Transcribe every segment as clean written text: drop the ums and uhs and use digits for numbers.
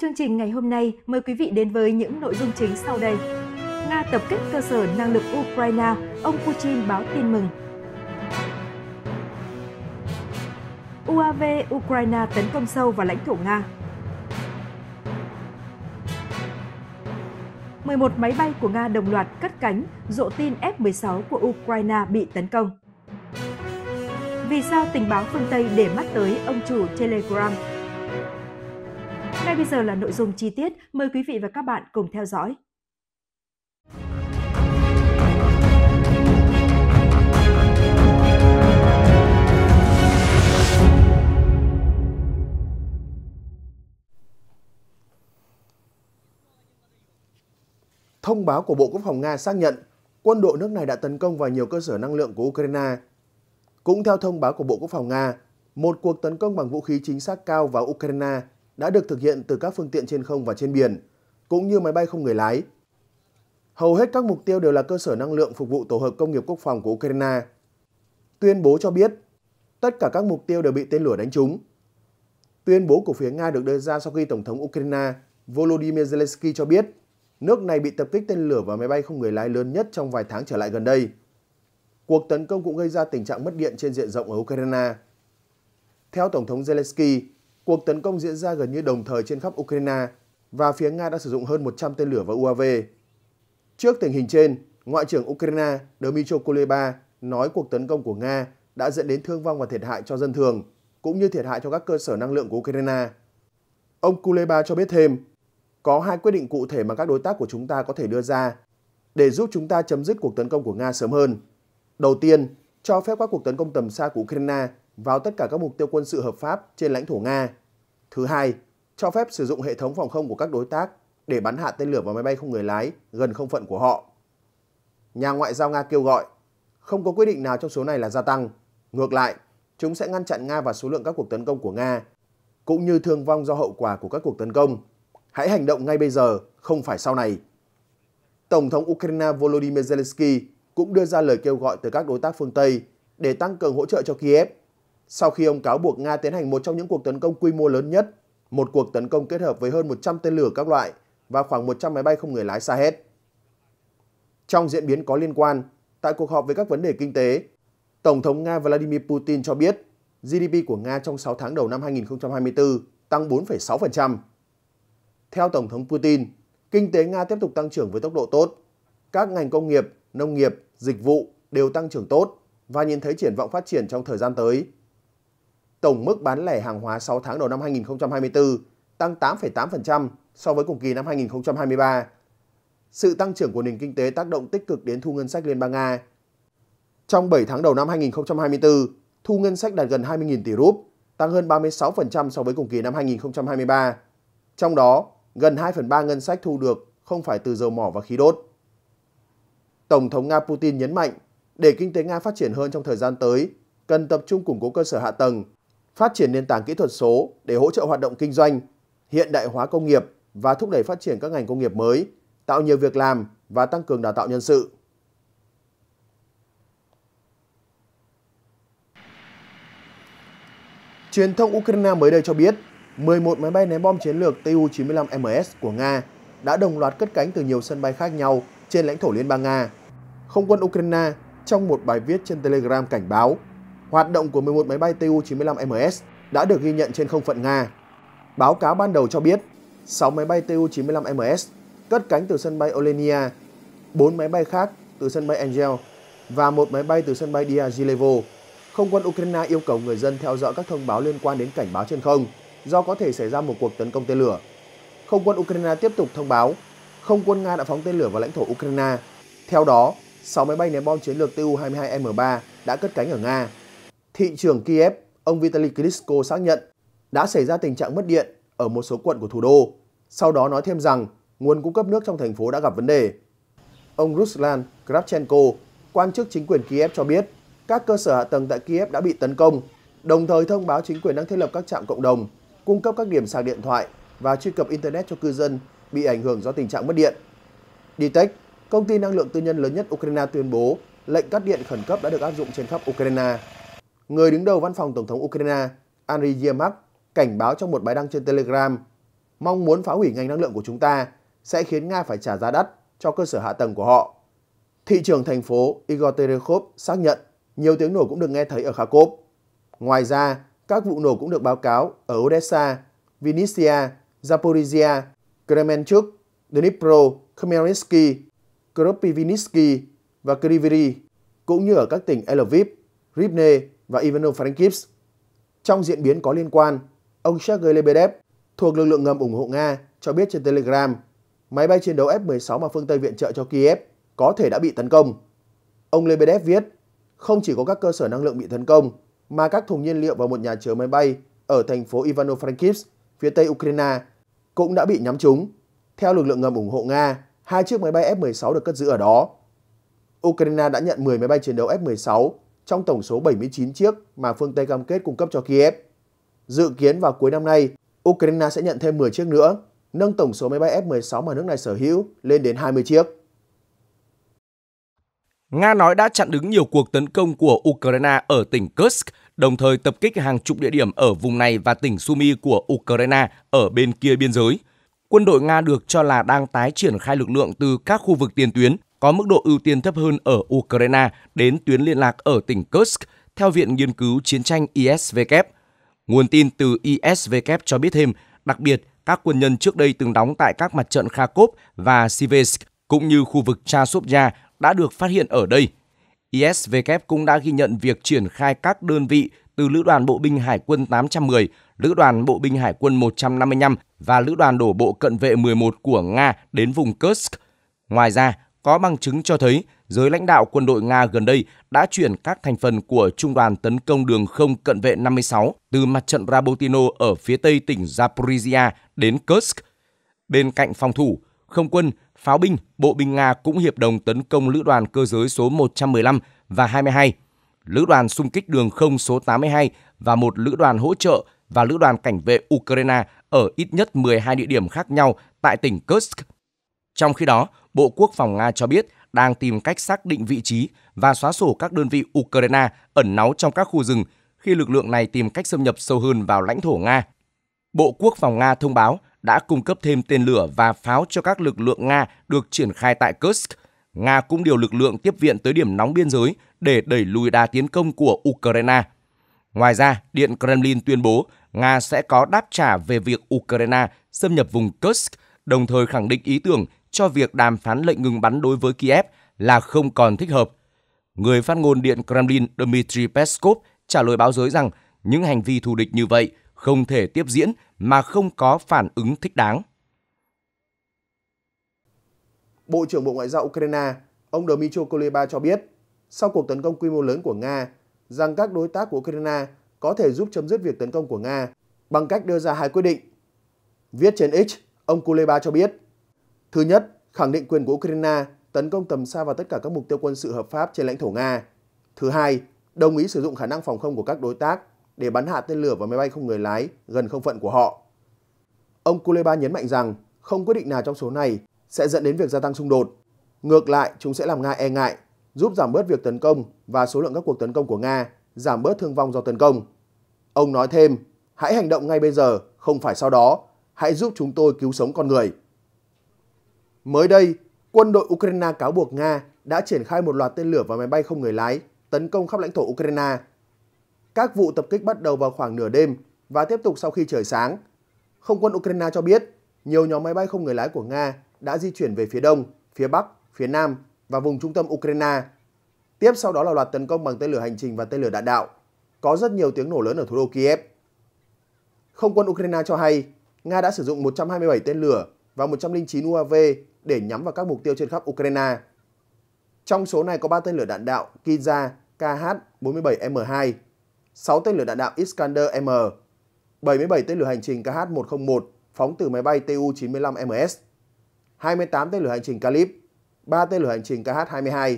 Trong chương trình ngày hôm nay, mời quý vị đến với những nội dung chính sau đây. Nga tập kích cơ sở năng lực Ukraine, ông Putin báo tin mừng. UAV Ukraine tấn công sâu vào lãnh thổ Nga. 11 máy bay của Nga đồng loạt cất cánh, rộ tin F-16 của Ukraine bị tấn công. Vì sao tình báo phương Tây để mắt tới ông chủ Telegram? Ngay bây giờ là nội dung chi tiết, mời quý vị và các bạn cùng theo dõi. Thông báo của Bộ Quốc phòng Nga xác nhận quân đội nước này đã tấn công vào nhiều cơ sở năng lượng của Ukraine. Cũng theo thông báo của Bộ Quốc phòng Nga, một cuộc tấn công bằng vũ khí chính xác cao vào Ukraine đã được thực hiện từ các phương tiện trên không và trên biển, cũng như máy bay không người lái. Hầu hết các mục tiêu đều là cơ sở năng lượng phục vụ tổ hợp công nghiệp quốc phòng của Ukraine. Tuyên bố cho biết, tất cả các mục tiêu đều bị tên lửa đánh trúng. Tuyên bố của phía Nga được đưa ra sau khi Tổng thống Ukraine Volodymyr Zelensky cho biết nước này bị tập kích tên lửa và máy bay không người lái lớn nhất trong vài tháng trở lại gần đây. Cuộc tấn công cũng gây ra tình trạng mất điện trên diện rộng ở Ukraine. Theo Tổng thống Zelensky, cuộc tấn công diễn ra gần như đồng thời trên khắp Ukraine và phía Nga đã sử dụng hơn 100 tên lửa và UAV. Trước tình hình trên, Ngoại trưởng Ukraine Dmytro Kuleba nói cuộc tấn công của Nga đã dẫn đến thương vong và thiệt hại cho dân thường, cũng như thiệt hại cho các cơ sở năng lượng của Ukraine. Ông Kuleba cho biết thêm, có hai quyết định cụ thể mà các đối tác của chúng ta có thể đưa ra để giúp chúng ta chấm dứt cuộc tấn công của Nga sớm hơn. Đầu tiên, cho phép các cuộc tấn công tầm xa của Ukraine vào tất cả các mục tiêu quân sự hợp pháp trên lãnh thổ Nga. Thứ hai, cho phép sử dụng hệ thống phòng không của các đối tác để bắn hạ tên lửa và máy bay không người lái gần không phận của họ. Nhà ngoại giao Nga kêu gọi, không có quyết định nào trong số này là gia tăng. Ngược lại, chúng sẽ ngăn chặn Nga và số lượng các cuộc tấn công của Nga, cũng như thương vong do hậu quả của các cuộc tấn công. Hãy hành động ngay bây giờ, không phải sau này. Tổng thống Ukraine Volodymyr Zelensky cũng đưa ra lời kêu gọi tới các đối tác phương Tây để tăng cường hỗ trợ cho Kiev, sau khi ông cáo buộc Nga tiến hành một trong những cuộc tấn công quy mô lớn nhất, một cuộc tấn công kết hợp với hơn 100 tên lửa các loại và khoảng 100 máy bay không người lái Shahed. Trong diễn biến có liên quan, tại cuộc họp về các vấn đề kinh tế, Tổng thống Nga Vladimir Putin cho biết GDP của Nga trong 6 tháng đầu năm 2024 tăng 4,6%. Theo Tổng thống Putin, kinh tế Nga tiếp tục tăng trưởng với tốc độ tốt. Các ngành công nghiệp, nông nghiệp, dịch vụ đều tăng trưởng tốt và nhìn thấy triển vọng phát triển trong thời gian tới. Tổng mức bán lẻ hàng hóa 6 tháng đầu năm 2024 tăng 8,8% so với cùng kỳ năm 2023. Sự tăng trưởng của nền kinh tế tác động tích cực đến thu ngân sách Liên bang Nga. Trong 7 tháng đầu năm 2024, thu ngân sách đạt gần 20.000 tỷ rúp, tăng hơn 36% so với cùng kỳ năm 2023. Trong đó, gần 2/3 ngân sách thu được không phải từ dầu mỏ và khí đốt. Tổng thống Nga Putin nhấn mạnh, để kinh tế Nga phát triển hơn trong thời gian tới, cần tập trung củng cố cơ sở hạ tầng, phát triển nền tảng kỹ thuật số để hỗ trợ hoạt động kinh doanh, hiện đại hóa công nghiệp và thúc đẩy phát triển các ngành công nghiệp mới, tạo nhiều việc làm và tăng cường đào tạo nhân sự. Truyền thông Ukraine mới đây cho biết, 11 máy bay ném bom chiến lược Tu-95MS của Nga đã đồng loạt cất cánh từ nhiều sân bay khác nhau trên lãnh thổ Liên bang Nga. Không quân Ukraine trong một bài viết trên Telegram cảnh báo, hoạt động của 11 máy bay Tu-95MS đã được ghi nhận trên không phận Nga. Báo cáo ban đầu cho biết, 6 máy bay Tu-95MS cất cánh từ sân bay Olenia, 4 máy bay khác từ sân bay Angel và 1 máy bay từ sân bay Diaghilevo. Không quân Ukraine yêu cầu người dân theo dõi các thông báo liên quan đến cảnh báo trên không, do có thể xảy ra một cuộc tấn công tên lửa. Không quân Ukraine tiếp tục thông báo, không quân Nga đã phóng tên lửa vào lãnh thổ Ukraine. Theo đó, 6 máy bay ném bom chiến lược Tu-22M3 đã cất cánh ở Nga. Thị trưởng Kiev, ông Vitaly Klitschko xác nhận đã xảy ra tình trạng mất điện ở một số quận của thủ đô, sau đó nói thêm rằng nguồn cung cấp nước trong thành phố đã gặp vấn đề. Ông Ruslan Kravchenko, quan chức chính quyền Kiev cho biết các cơ sở hạ tầng tại Kiev đã bị tấn công, đồng thời thông báo chính quyền đang thiết lập các trạm cộng đồng, cung cấp các điểm sạc điện thoại và truy cập Internet cho cư dân bị ảnh hưởng do tình trạng mất điện. DTEC, công ty năng lượng tư nhân lớn nhất Ukraine tuyên bố lệnh cắt điện khẩn cấp đã được áp dụng trên khắp Ukraine. Người đứng đầu văn phòng Tổng thống Ukraine, Andriy Yermak, cảnh báo trong một bài đăng trên Telegram, mong muốn phá hủy ngành năng lượng của chúng ta sẽ khiến Nga phải trả giá đắt cho cơ sở hạ tầng của họ. Thị trưởng thành phố Igor Terekhov xác nhận nhiều tiếng nổ cũng được nghe thấy ở Kharkov. Ngoài ra, các vụ nổ cũng được báo cáo ở Odessa, Vinnytsia, Zaporizhia, Kremenchuk, Dnipro, Khmelnytsky, Kropyvnytsky và Kryvyi, cũng như ở các tỉnh Lviv, Rivne và Ivano-Frankivsk. Trong diễn biến có liên quan, ông Sergei Lebedev thuộc lực lượng ngầm ủng hộ Nga cho biết trên Telegram, máy bay chiến đấu F-16 mà phương Tây viện trợ cho Kiev có thể đã bị tấn công. Ông Lebedev viết, không chỉ có các cơ sở năng lượng bị tấn công, mà các thùng nhiên liệu và một nhà chứa máy bay ở thành phố Ivano-Frankivsk, phía tây Ukraine, cũng đã bị nhắm trúng. Theo lực lượng ngầm ủng hộ Nga, 2 chiếc máy bay F-16 được cất giữ ở đó. Ukraine đã nhận 10 máy bay chiến đấu F-16 trong tổng số 79 chiếc mà phương Tây cam kết cung cấp cho Kiev. Dự kiến vào cuối năm nay, Ukraine sẽ nhận thêm 10 chiếc nữa, nâng tổng số máy bay F-16 mà nước này sở hữu lên đến 20 chiếc. Nga nói đã chặn đứng nhiều cuộc tấn công của Ukraine ở tỉnh Kursk, đồng thời tập kích hàng chục địa điểm ở vùng này và tỉnh Sumy của Ukraine ở bên kia biên giới. Quân đội Nga được cho là đang tái triển khai lực lượng từ các khu vực tiền tuyến có mức độ ưu tiên thấp hơn ở Ukraine đến tuyến liên lạc ở tỉnh Kursk, theo Viện Nghiên cứu Chiến tranh ISW. Nguồn tin từ ISW cho biết thêm, đặc biệt, các quân nhân trước đây từng đóng tại các mặt trận Kharkov và Siversk, cũng như khu vực Chasiv-Yar đã được phát hiện ở đây. ISW cũng đã ghi nhận việc triển khai các đơn vị từ Lữ đoàn Bộ binh Hải quân 810, Lữ đoàn Bộ binh Hải quân 155 và Lữ đoàn Đổ bộ Cận vệ 11 của Nga đến vùng Kursk. Ngoài ra, có bằng chứng cho thấy giới lãnh đạo quân đội Nga gần đây đã chuyển các thành phần của Trung đoàn tấn công đường không Cận vệ 56 từ mặt trận Rabotino ở phía tây tỉnh Zaporizhia đến Kursk. Bên cạnh phòng thủ, không quân, pháo binh, bộ binh Nga cũng hiệp đồng tấn công Lữ đoàn cơ giới số 115 và 22, Lữ đoàn xung kích đường không số 82 và một Lữ đoàn hỗ trợ và Lữ đoàn cảnh vệ Ukraine ở ít nhất 12 địa điểm khác nhau tại tỉnh Kursk. Trong khi đó, Bộ Quốc phòng Nga cho biết đang tìm cách xác định vị trí và xóa sổ các đơn vị Ukraine ẩn náu trong các khu rừng khi lực lượng này tìm cách xâm nhập sâu hơn vào lãnh thổ Nga. Bộ Quốc phòng Nga thông báo đã cung cấp thêm tên lửa và pháo cho các lực lượng Nga được triển khai tại Kursk. Nga cũng điều lực lượng tiếp viện tới điểm nóng biên giới để đẩy lùi đà tiến công của Ukraine. Ngoài ra, Điện Kremlin tuyên bố Nga sẽ có đáp trả về việc Ukraine xâm nhập vùng Kursk, đồng thời khẳng định ý tưởng cho việc đàm phán lệnh ngừng bắn đối với Kiev là không còn thích hợp. Người phát ngôn Điện Kremlin Dmitry Peskov trả lời báo giới rằng những hành vi thù địch như vậy không thể tiếp diễn mà không có phản ứng thích đáng. Bộ trưởng Bộ Ngoại giao Ukraine, ông Dmytro Kuleba cho biết, sau cuộc tấn công quy mô lớn của Nga, rằng các đối tác của Ukraine có thể giúp chấm dứt việc tấn công của Nga bằng cách đưa ra 2 quyết định. Viết trên X, ông Kuleba cho biết, thứ nhất, khẳng định quyền của Ukraine tấn công tầm xa vào tất cả các mục tiêu quân sự hợp pháp trên lãnh thổ Nga. Thứ hai, đồng ý sử dụng khả năng phòng không của các đối tác để bắn hạ tên lửa và máy bay không người lái gần không phận của họ. Ông Kuleba nhấn mạnh rằng không quyết định nào trong số này sẽ dẫn đến việc gia tăng xung đột. Ngược lại, chúng sẽ làm Nga e ngại, giúp giảm bớt việc tấn công và số lượng các cuộc tấn công của Nga, giảm bớt thương vong do tấn công. Ông nói thêm, hãy hành động ngay bây giờ, không phải sau đó. Hãy giúp chúng tôi cứu sống con người. Mới đây, quân đội Ukraine cáo buộc Nga đã triển khai một loạt tên lửa và máy bay không người lái tấn công khắp lãnh thổ Ukraine. Các vụ tập kích bắt đầu vào khoảng nửa đêm và tiếp tục sau khi trời sáng. Không quân Ukraine cho biết nhiều nhóm máy bay không người lái của Nga đã di chuyển về phía đông, phía bắc, phía nam và vùng trung tâm Ukraine. Tiếp sau đó là loạt tấn công bằng tên lửa hành trình và tên lửa đạn đạo. Có rất nhiều tiếng nổ lớn ở thủ đô Kiev. Không quân Ukraine cho hay Nga đã sử dụng 127 tên lửa và 109 UAV để nhắm vào các mục tiêu trên khắp Ukraine. Trong số này có 3 tên lửa đạn đạo Kinza KH-47M2, 6 tên lửa đạn đạo Iskander-M, 77 tên lửa hành trình KH-101 phóng từ máy bay Tu-95MS, 28 tên lửa hành trình Kalib, 3 tên lửa hành trình KH-22,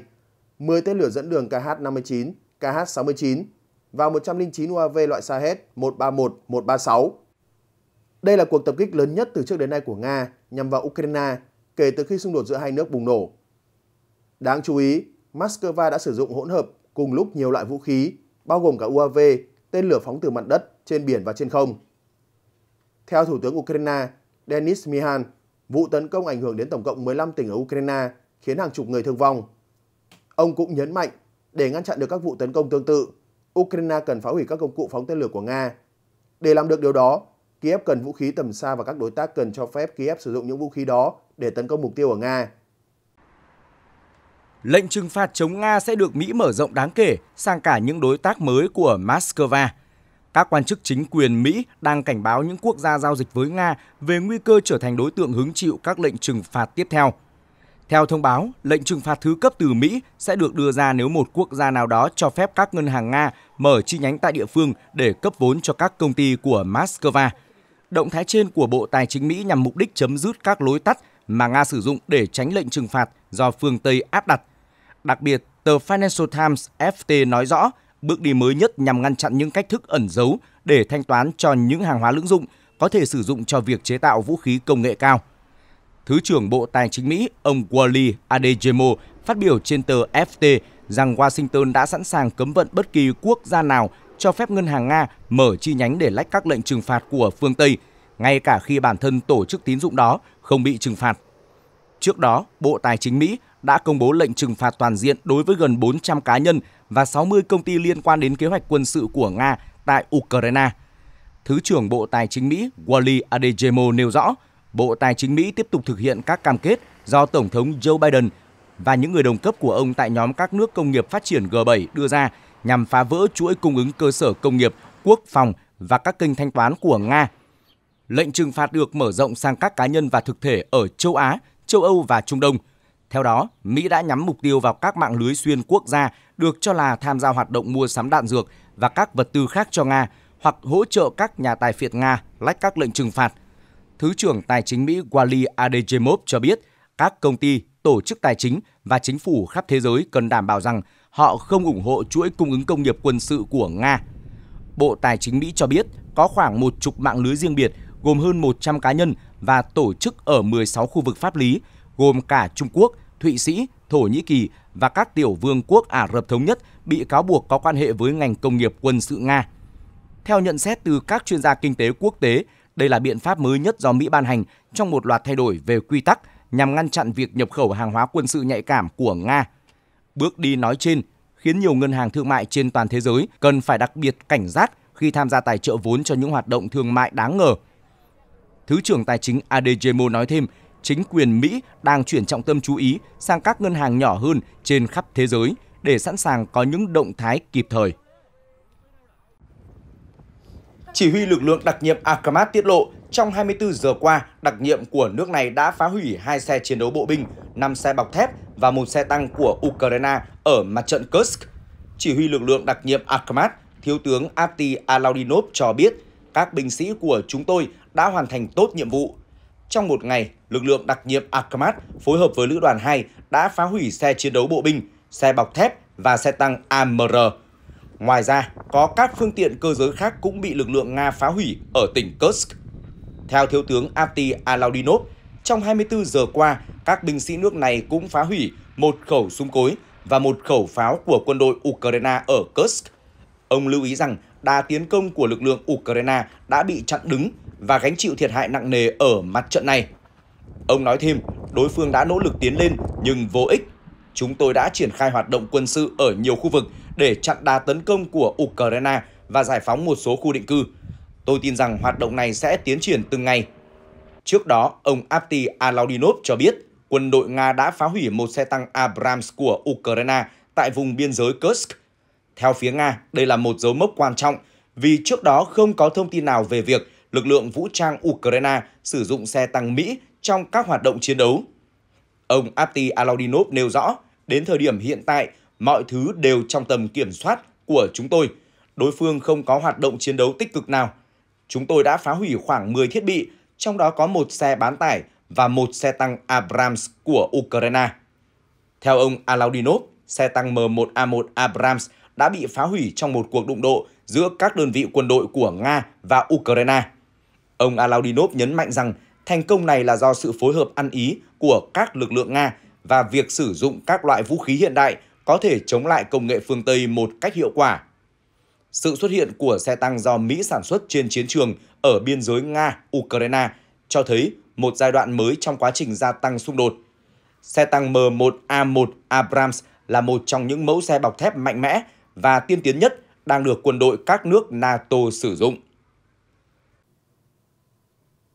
10 tên lửa dẫn đường KH-59, KH-69 và 109 UAV loại Shahed 131-136. Đây là cuộc tập kích lớn nhất từ trước đến nay của Nga nhằm vào Ukraine kể từ khi xung đột giữa hai nước bùng nổ. Đáng chú ý, Moscow đã sử dụng hỗn hợp cùng lúc nhiều loại vũ khí, bao gồm cả UAV, tên lửa phóng từ mặt đất, trên biển và trên không. Theo Thủ tướng Ukraine, Denis Mihan, vụ tấn công ảnh hưởng đến tổng cộng 15 tỉnh ở Ukraine, khiến hàng chục người thương vong. Ông cũng nhấn mạnh, để ngăn chặn được các vụ tấn công tương tự, Ukraine cần phá hủy các công cụ phóng tên lửa của Nga. Để làm được điều đó, Kiev cần vũ khí tầm xa và các đối tác cần cho phép Kiev sử dụng những vũ khí đó để tấn công mục tiêu ở Nga. Lệnh trừng phạt chống Nga sẽ được Mỹ mở rộng đáng kể sang cả những đối tác mới của Moscow. Các quan chức chính quyền Mỹ đang cảnh báo những quốc gia giao dịch với Nga về nguy cơ trở thành đối tượng hứng chịu các lệnh trừng phạt tiếp theo. Theo thông báo, lệnh trừng phạt thứ cấp từ Mỹ sẽ được đưa ra nếu một quốc gia nào đó cho phép các ngân hàng Nga mở chi nhánh tại địa phương để cấp vốn cho các công ty của Moscow. Động thái trên của Bộ Tài chính Mỹ nhằm mục đích chấm dứt các lối tắt mà Nga sử dụng để tránh lệnh trừng phạt do phương Tây áp đặt. Đặc biệt, tờ Financial Times FT nói rõ, bước đi mới nhất nhằm ngăn chặn những cách thức ẩn giấu để thanh toán cho những hàng hóa lưỡng dụng có thể sử dụng cho việc chế tạo vũ khí công nghệ cao. Thứ trưởng Bộ Tài chính Mỹ, ông Wally Adeyemo phát biểu trên tờ FT rằng Washington đã sẵn sàng cấm vận bất kỳ quốc gia nào cho phép ngân hàng Nga mở chi nhánh để lách các lệnh trừng phạt của phương Tây, ngay cả khi bản thân tổ chức tín dụng đó không bị trừng phạt. Trước đó, Bộ Tài chính Mỹ đã công bố lệnh trừng phạt toàn diện đối với gần 400 cá nhân và 60 công ty liên quan đến kế hoạch quân sự của Nga tại Ukraine. Thứ trưởng Bộ Tài chính Mỹ Wally Adeyemo nêu rõ, Bộ Tài chính Mỹ tiếp tục thực hiện các cam kết do Tổng thống Joe Biden và những người đồng cấp của ông tại nhóm các nước công nghiệp phát triển G7 đưa ra nhằm phá vỡ chuỗi cung ứng cơ sở công nghiệp, quốc phòng và các kênh thanh toán của Nga. Lệnh trừng phạt được mở rộng sang các cá nhân và thực thể ở châu Á, châu Âu và Trung Đông. Theo đó, Mỹ đã nhắm mục tiêu vào các mạng lưới xuyên quốc gia được cho là tham gia hoạt động mua sắm đạn dược và các vật tư khác cho Nga hoặc hỗ trợ các nhà tài phiệt Nga lách các lệnh trừng phạt. Thứ trưởng Tài chính Mỹ Wally Adeyemo cho biết các công ty, tổ chức tài chính và chính phủ khắp thế giới cần đảm bảo rằng họ không ủng hộ chuỗi cung ứng công nghiệp quân sự của Nga. Bộ Tài chính Mỹ cho biết có khoảng 10 mạng lưới riêng biệt gồm hơn 100 cá nhân và tổ chức ở 16 khu vực pháp lý, gồm cả Trung Quốc, Thụy Sĩ, Thổ Nhĩ Kỳ và các tiểu vương quốc Ả Rập Thống Nhất bị cáo buộc có quan hệ với ngành công nghiệp quân sự Nga. Theo nhận xét từ các chuyên gia kinh tế quốc tế, đây là biện pháp mới nhất do Mỹ ban hành trong một loạt thay đổi về quy tắc nhằm ngăn chặn việc nhập khẩu hàng hóa quân sự nhạy cảm của Nga. Bước đi nói trên khiến nhiều ngân hàng thương mại trên toàn thế giới cần phải đặc biệt cảnh giác khi tham gia tài trợ vốn cho những hoạt động thương mại đáng ngờ. Thứ trưởng Tài chính Adeyemo nói thêm, chính quyền Mỹ đang chuyển trọng tâm chú ý sang các ngân hàng nhỏ hơn trên khắp thế giới để sẵn sàng có những động thái kịp thời. Chỉ huy lực lượng đặc nhiệm ATACMS tiết lộ, trong 24 giờ qua, đặc nhiệm của nước này đã phá hủy 2 xe chiến đấu bộ binh, 5 xe bọc thép và 1 xe tăng của Ukraine ở mặt trận Kursk. Chỉ huy lực lượng đặc nhiệm ATACMS, Thiếu tướng Apti Alaudinov cho biết, các binh sĩ của chúng tôi đã hoàn thành tốt nhiệm vụ. Trong một ngày, lực lượng đặc nhiệm ATACMS phối hợp với Lữ đoàn 2 đã phá hủy xe chiến đấu bộ binh, xe bọc thép và xe tăng AMR. Ngoài ra, có các phương tiện cơ giới khác cũng bị lực lượng Nga phá hủy ở tỉnh Kursk. Theo Thiếu tướng Apti Alaudinov, trong 24 giờ qua, các binh sĩ nước này cũng phá hủy 1 khẩu súng cối và 1 khẩu pháo của quân đội Ukraine ở Kursk. Ông lưu ý rằng đà tiến công của lực lượng Ukraine đã bị chặn đứng và gánh chịu thiệt hại nặng nề ở mặt trận này. Ông nói thêm, đối phương đã nỗ lực tiến lên nhưng vô ích. Chúng tôi đã triển khai hoạt động quân sự ở nhiều khu vực để chặn đà tấn công của Ukraine và giải phóng một số khu định cư. Tôi tin rằng hoạt động này sẽ tiến triển từng ngày. Trước đó, ông Apti Alaudinov cho biết quân đội Nga đã phá hủy 1 xe tăng Abrams của Ukraine tại vùng biên giới Kursk. Theo phía Nga, đây là một dấu mốc quan trọng vì trước đó không có thông tin nào về việc lực lượng vũ trang Ukraine sử dụng xe tăng Mỹ trong các hoạt động chiến đấu. Ông Apti Alaudinov nêu rõ, đến thời điểm hiện tại, mọi thứ đều trong tầm kiểm soát của chúng tôi. Đối phương không có hoạt động chiến đấu tích cực nào. Chúng tôi đã phá hủy khoảng 10 thiết bị, trong đó có 1 xe bán tải và 1 xe tăng Abrams của Ukraine. Theo ông Alaudinov, xe tăng M1A1 Abrams đã bị phá hủy trong một cuộc đụng độ giữa các đơn vị quân đội của Nga và Ukraine. Ông Alaudinov nhấn mạnh rằng thành công này là do sự phối hợp ăn ý của các lực lượng Nga và việc sử dụng các loại vũ khí hiện đại có thể chống lại công nghệ phương Tây một cách hiệu quả. Sự xuất hiện của xe tăng do Mỹ sản xuất trên chiến trường ở biên giới Nga-Ukraine cho thấy một giai đoạn mới trong quá trình gia tăng xung đột. Xe tăng M1A1 Abrams là một trong những mẫu xe bọc thép mạnh mẽ và tiên tiến nhất đang được quân đội các nước NATO sử dụng.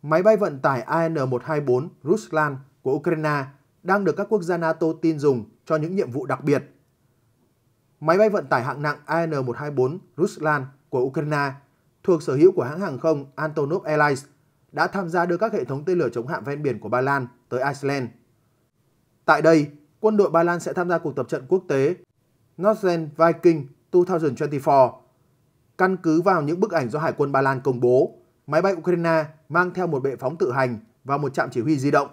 Máy bay vận tải AN-124 Ruslan của Ukraine đang được các quốc gia NATO tin dùng cho những nhiệm vụ đặc biệt. Máy bay vận tải hạng nặng AN-124 Ruslan của Ukraine thuộc sở hữu của hãng hàng không Antonov Airlines đã tham gia đưa các hệ thống tên lửa chống hạm ven biển của Ba Lan tới Iceland. Tại đây, quân đội Ba Lan sẽ tham gia cuộc tập trận quốc tế Northern Viking 2024. Căn cứ vào những bức ảnh do Hải quân Ba Lan công bố, máy bay Ukraine mang theo một bệ phóng tự hành và một trạm chỉ huy di động.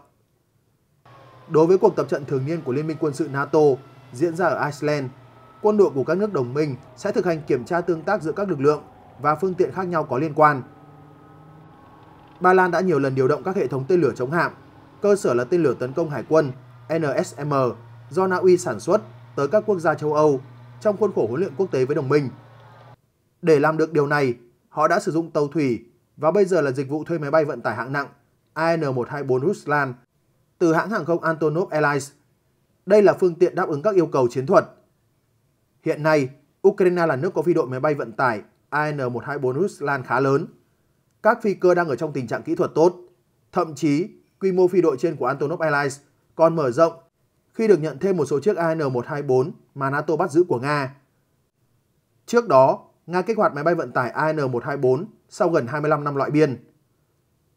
Đối với cuộc tập trận thường niên của Liên minh quân sự NATO diễn ra ở Iceland, quân đội của các nước đồng minh sẽ thực hành kiểm tra tương tác giữa các lực lượng và phương tiện khác nhau có liên quan. Ba Lan đã nhiều lần điều động các hệ thống tên lửa chống hạm, cơ sở là tên lửa tấn công hải quân NSM do Na Uy sản xuất tới các quốc gia châu Âu trong khuôn khổ huấn luyện quốc tế với đồng minh. Để làm được điều này, họ đã sử dụng tàu thủy và bây giờ là dịch vụ thuê máy bay vận tải hạng nặng AN-124 Ruslan từ hãng hàng không Antonov Airlines. Đây là phương tiện đáp ứng các yêu cầu chiến thuật. Hiện nay, Ukraine là nước có phi đội máy bay vận tải AN-124 Ruslan khá lớn. Các phi cơ đang ở trong tình trạng kỹ thuật tốt. Thậm chí, quy mô phi đội trên của Antonov Airlines còn mở rộng khi được nhận thêm một số chiếc AN-124 mà NATO bắt giữ của Nga. Trước đó, Nga kích hoạt máy bay vận tải AN-124 sau gần 25 năm loại biên.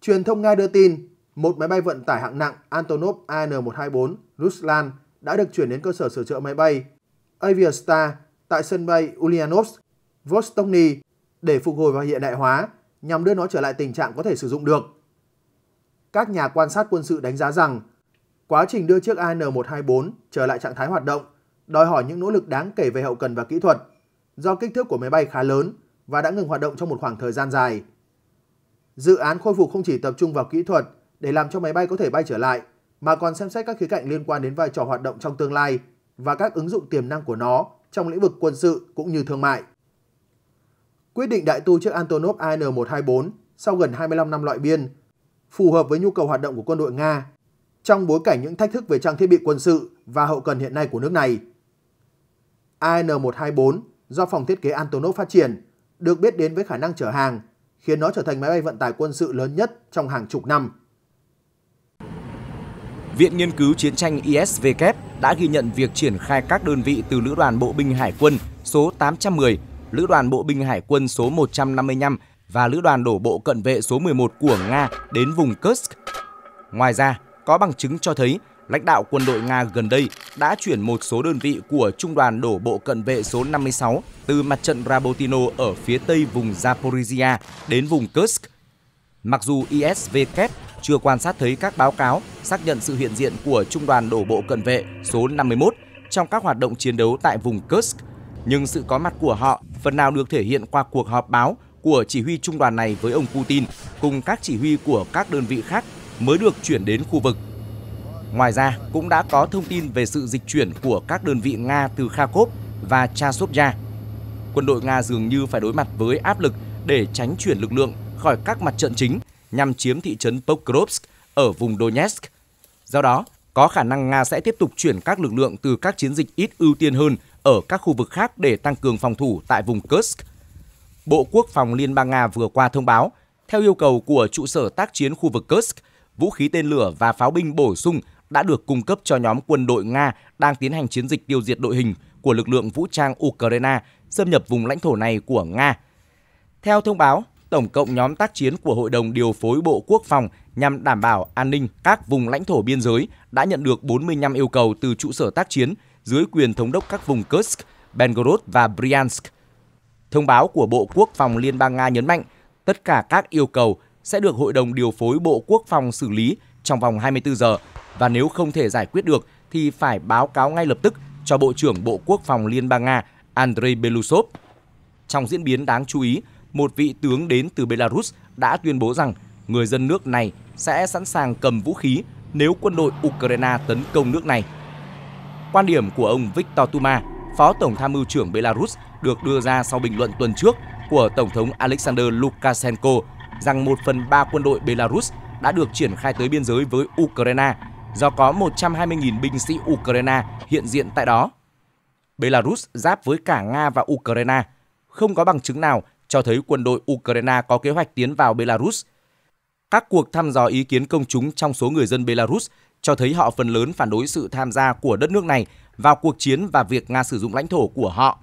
Truyền thông Nga đưa tin, một máy bay vận tải hạng nặng Antonov AN-124 Ruslan đã được chuyển đến cơ sở sửa chữa máy bay Aviastar tại sân bay Ulyanovsk, Vostochny để phục hồi và hiện đại hóa nhằm đưa nó trở lại tình trạng có thể sử dụng được. Các nhà quan sát quân sự đánh giá rằng quá trình đưa chiếc AN-124 trở lại trạng thái hoạt động đòi hỏi những nỗ lực đáng kể về hậu cần và kỹ thuật do kích thước của máy bay khá lớn và đã ngừng hoạt động trong một khoảng thời gian dài. Dự án khôi phục không chỉ tập trung vào kỹ thuật để làm cho máy bay có thể bay trở lại mà còn xem xét các khía cạnh liên quan đến vai trò hoạt động trong tương lai và các ứng dụng tiềm năng của nó trong lĩnh vực quân sự cũng như thương mại. Quyết định đại tu chiếc Antonov AN-124 sau gần 25 năm loại biên phù hợp với nhu cầu hoạt động của quân đội Nga trong bối cảnh những thách thức về trang thiết bị quân sự và hậu cần hiện nay của nước này. AN-124 do phòng thiết kế Antonov phát triển được biết đến với khả năng chở hàng, khiến nó trở thành máy bay vận tải quân sự lớn nhất trong hàng chục năm. Viện Nghiên cứu Chiến tranh ISW đã ghi nhận việc triển khai các đơn vị từ Lữ đoàn Bộ binh Hải quân số 810, Lữ đoàn Bộ binh Hải quân số 155 và Lữ đoàn Đổ bộ Cận vệ số 11 của Nga đến vùng Kursk. Ngoài ra, có bằng chứng cho thấy lãnh đạo quân đội Nga gần đây đã chuyển một số đơn vị của Trung đoàn Đổ bộ Cận vệ số 56 từ mặt trận Rabotino ở phía tây vùng Zaporizhia đến vùng Kursk. Mặc dù ISW chưa quan sát thấy các báo cáo xác nhận sự hiện diện của Trung đoàn Đổ bộ Cận vệ số 51 trong các hoạt động chiến đấu tại vùng Kursk, nhưng sự có mặt của họ phần nào được thể hiện qua cuộc họp báo của chỉ huy trung đoàn này với ông Putin cùng các chỉ huy của các đơn vị khác mới được chuyển đến khu vực. Ngoài ra, cũng đã có thông tin về sự dịch chuyển của các đơn vị Nga từ Kharkov và Chasiv-Yar. Quân đội Nga dường như phải đối mặt với áp lực để tránh chuyển lực lượng khỏi các mặt trận chính nhằm chiếm thị trấn Pokrovsk ở vùng Donetsk. Do đó, có khả năng Nga sẽ tiếp tục chuyển các lực lượng từ các chiến dịch ít ưu tiên hơn ở các khu vực khác để tăng cường phòng thủ tại vùng Kursk. Bộ Quốc phòng Liên bang Nga vừa qua thông báo, theo yêu cầu của trụ sở tác chiến khu vực Kursk, vũ khí tên lửa và pháo binh bổ sung đã được cung cấp cho nhóm quân đội Nga đang tiến hành chiến dịch tiêu diệt đội hình của lực lượng vũ trang Ukraine xâm nhập vùng lãnh thổ này của Nga. Theo thông báo, tổng cộng nhóm tác chiến của Hội đồng Điều phối Bộ Quốc phòng nhằm đảm bảo an ninh các vùng lãnh thổ biên giới đã nhận được 45 yêu cầu từ trụ sở tác chiến dưới quyền thống đốc các vùng Kursk, Belgorod và Bryansk. Thông báo của Bộ Quốc phòng Liên bang Nga nhấn mạnh tất cả các yêu cầu sẽ được Hội đồng Điều phối Bộ Quốc phòng xử lý trong vòng 24 giờ và nếu không thể giải quyết được thì phải báo cáo ngay lập tức cho Bộ trưởng Bộ Quốc phòng Liên bang Nga Andrei Belousov. Trong diễn biến đáng chú ý, một vị tướng đến từ Belarus đã tuyên bố rằng người dân nước này sẽ sẵn sàng cầm vũ khí nếu quân đội Ukraine tấn công nước này. Quan điểm của ông Viktor Tuma, Phó Tổng tham mưu trưởng Belarus, được đưa ra sau bình luận tuần trước của Tổng thống Alexander Lukashenko rằng 1/3 quân đội Belarus đã được triển khai tới biên giới với Ukraine do có 120.000 binh sĩ Ukraine hiện diện tại đó. Belarus giáp với cả Nga và Ukraine. Không có bằng chứng nào cho thấy quân đội Ukraine có kế hoạch tiến vào Belarus. Các cuộc thăm dò ý kiến công chúng trong số người dân Belarus cho thấy họ phần lớn phản đối sự tham gia của đất nước này vào cuộc chiến và việc Nga sử dụng lãnh thổ của họ.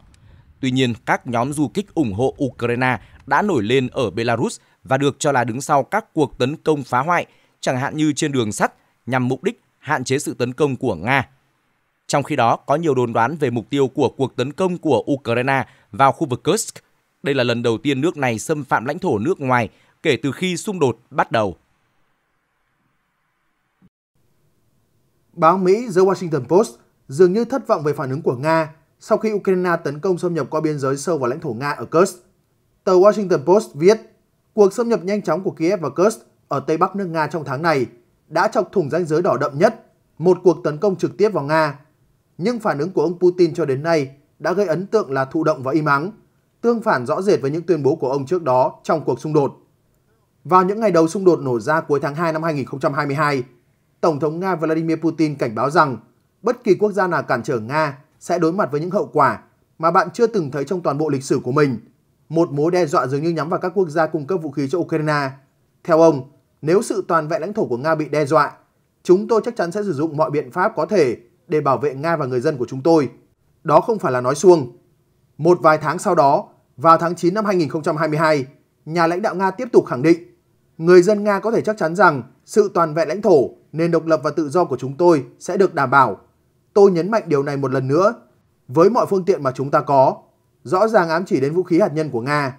Tuy nhiên, các nhóm du kích ủng hộ Ukraine đã nổi lên ở Belarus và được cho là đứng sau các cuộc tấn công phá hoại, chẳng hạn như trên đường sắt, nhằm mục đích hạn chế sự tấn công của Nga. Trong khi đó, có nhiều đồn đoán về mục tiêu của cuộc tấn công của Ukraine vào khu vực Kursk. Đây là lần đầu tiên nước này xâm phạm lãnh thổ nước ngoài kể từ khi xung đột bắt đầu. Báo Mỹ The Washington Post dường như thất vọng về phản ứng của Nga sau khi Ukraine tấn công xâm nhập qua biên giới sâu vào lãnh thổ Nga ở Kursk. Tờ Washington Post viết, cuộc xâm nhập nhanh chóng của Kiev và Kursk ở Tây Bắc nước Nga trong tháng này đã chọc thủng ranh giới đỏ đậm nhất, một cuộc tấn công trực tiếp vào Nga. Nhưng phản ứng của ông Putin cho đến nay đã gây ấn tượng là thụ động và im ắng, tương phản rõ rệt với những tuyên bố của ông trước đó trong cuộc xung đột. Vào những ngày đầu xung đột nổ ra cuối tháng 2 năm 2022, Tổng thống Nga Vladimir Putin cảnh báo rằng bất kỳ quốc gia nào cản trở Nga sẽ đối mặt với những hậu quả mà bạn chưa từng thấy trong toàn bộ lịch sử của mình. Một mối đe dọa dường như nhắm vào các quốc gia cung cấp vũ khí cho Ukraine. Theo ông, nếu sự toàn vẹn lãnh thổ của Nga bị đe dọa, chúng tôi chắc chắn sẽ sử dụng mọi biện pháp có thể để bảo vệ Nga và người dân của chúng tôi. Đó không phải là nói suông. Một vài tháng sau đó, vào tháng 9 năm 2022, nhà lãnh đạo Nga tiếp tục khẳng định người dân Nga có thể chắc chắn rằng sự toàn vẹn lãnh thổ, nền độc lập và tự do của chúng tôi sẽ được đảm bảo. Tôi nhấn mạnh điều này một lần nữa, với mọi phương tiện mà chúng ta có, rõ ràng ám chỉ đến vũ khí hạt nhân của Nga.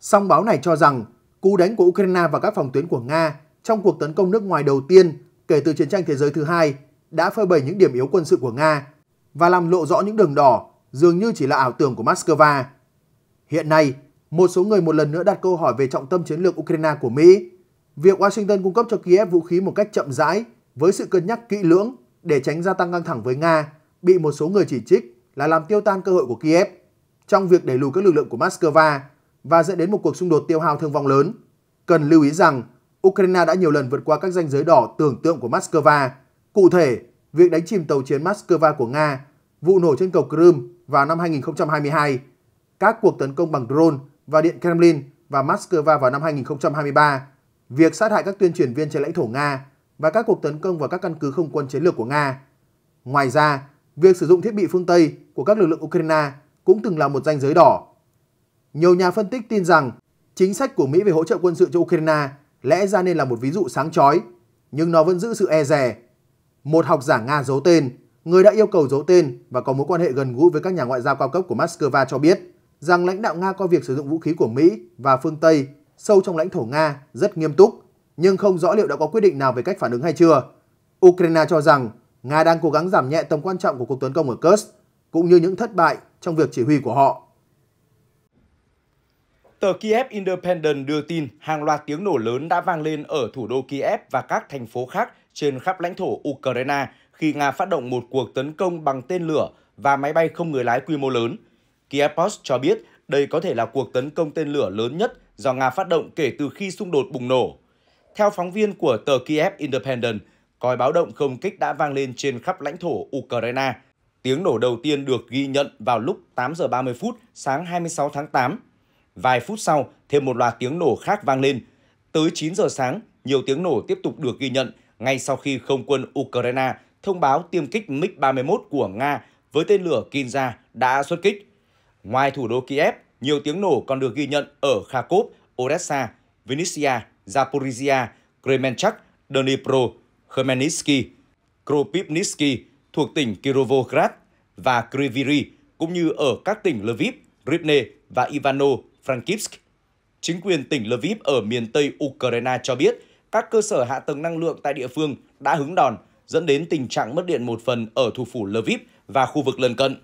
Song báo này cho rằng cú đánh của Ukraine và các phòng tuyến của Nga trong cuộc tấn công nước ngoài đầu tiên kể từ chiến tranh thế giới thứ hai đã phơi bày những điểm yếu quân sự của Nga và làm lộ rõ những đường đỏ dường như chỉ là ảo tưởng của Moscow. Hiện nay, một số người một lần nữa đặt câu hỏi về trọng tâm chiến lược Ukraine của Mỹ. Việc Washington cung cấp cho Kiev vũ khí một cách chậm rãi với sự cân nhắc kỹ lưỡng để tránh gia tăng căng thẳng với Nga bị một số người chỉ trích là làm tiêu tan cơ hội của Kiev trong việc đẩy lùi các lực lượng của Moscow và dẫn đến một cuộc xung đột tiêu hao thương vong lớn. Cần lưu ý rằng Ukraine đã nhiều lần vượt qua các ranh giới đỏ tưởng tượng của Moscow. Cụ thể, việc đánh chìm tàu chiến Moscow của Nga, vụ nổ trên cầu Crimea vào năm 2022, các cuộc tấn công bằng drone vào Điện Kremlin và Moscow vào năm 2023, việc sát hại các tuyên truyền viên trên lãnh thổ Nga và các cuộc tấn công vào các căn cứ không quân chiến lược của Nga. Ngoài ra, việc sử dụng thiết bị phương Tây của các lực lượng Ukraine cũng từng là một ranh giới đỏ. Nhiều nhà phân tích tin rằng chính sách của Mỹ về hỗ trợ quân sự cho Ukraine lẽ ra nên là một ví dụ sáng chói, nhưng nó vẫn giữ sự e dè. Một học giả Nga giấu tên, người đã yêu cầu giấu tên và có mối quan hệ gần gũi với các nhà ngoại giao cao cấp của Moscow cho biết rằng lãnh đạo Nga coi việc sử dụng vũ khí của Mỹ và phương Tây sâu trong lãnh thổ Nga rất nghiêm túc, nhưng không rõ liệu đã có quyết định nào về cách phản ứng hay chưa. Ukraine cho rằng Nga đang cố gắng giảm nhẹ tầm quan trọng của cuộc tấn công ở Kursk, cũng như những thất bại trong việc chỉ huy của họ. Tờ Kiev Independent đưa tin hàng loạt tiếng nổ lớn đã vang lên ở thủ đô Kiev và các thành phố khác trên khắp lãnh thổ Ukraine khi Nga phát động một cuộc tấn công bằng tên lửa và máy bay không người lái quy mô lớn. Kyiv Post cho biết đây có thể là cuộc tấn công tên lửa lớn nhất do Nga phát động kể từ khi xung đột bùng nổ. Theo phóng viên của tờ Kiev Independent, còi báo động không kích đã vang lên trên khắp lãnh thổ Ukraine. Tiếng nổ đầu tiên được ghi nhận vào lúc 8 giờ 30 phút sáng 26 tháng 8. Vài phút sau, thêm một loạt tiếng nổ khác vang lên. Tới 9 giờ sáng, nhiều tiếng nổ tiếp tục được ghi nhận ngay sau khi không quân Ukraine thông báo tiêm kích MiG-31 của Nga với tên lửa Kinza đã xuất kích. Ngoài thủ đô Kiev, nhiều tiếng nổ còn được ghi nhận ở Kharkov, Odessa, Vinnytsia, Zaporizhia, Kremenchuk, Dnipro, Khmelnytsky, Kropivnitsky thuộc tỉnh Kirovograd và Kryvyi, cũng như ở các tỉnh Lviv, Rivne và Ivano-Frankivsk. Chính quyền tỉnh Lviv ở miền Tây Ukraine cho biết các cơ sở hạ tầng năng lượng tại địa phương đã hứng đòn, dẫn đến tình trạng mất điện một phần ở thủ phủ Lviv và khu vực lân cận.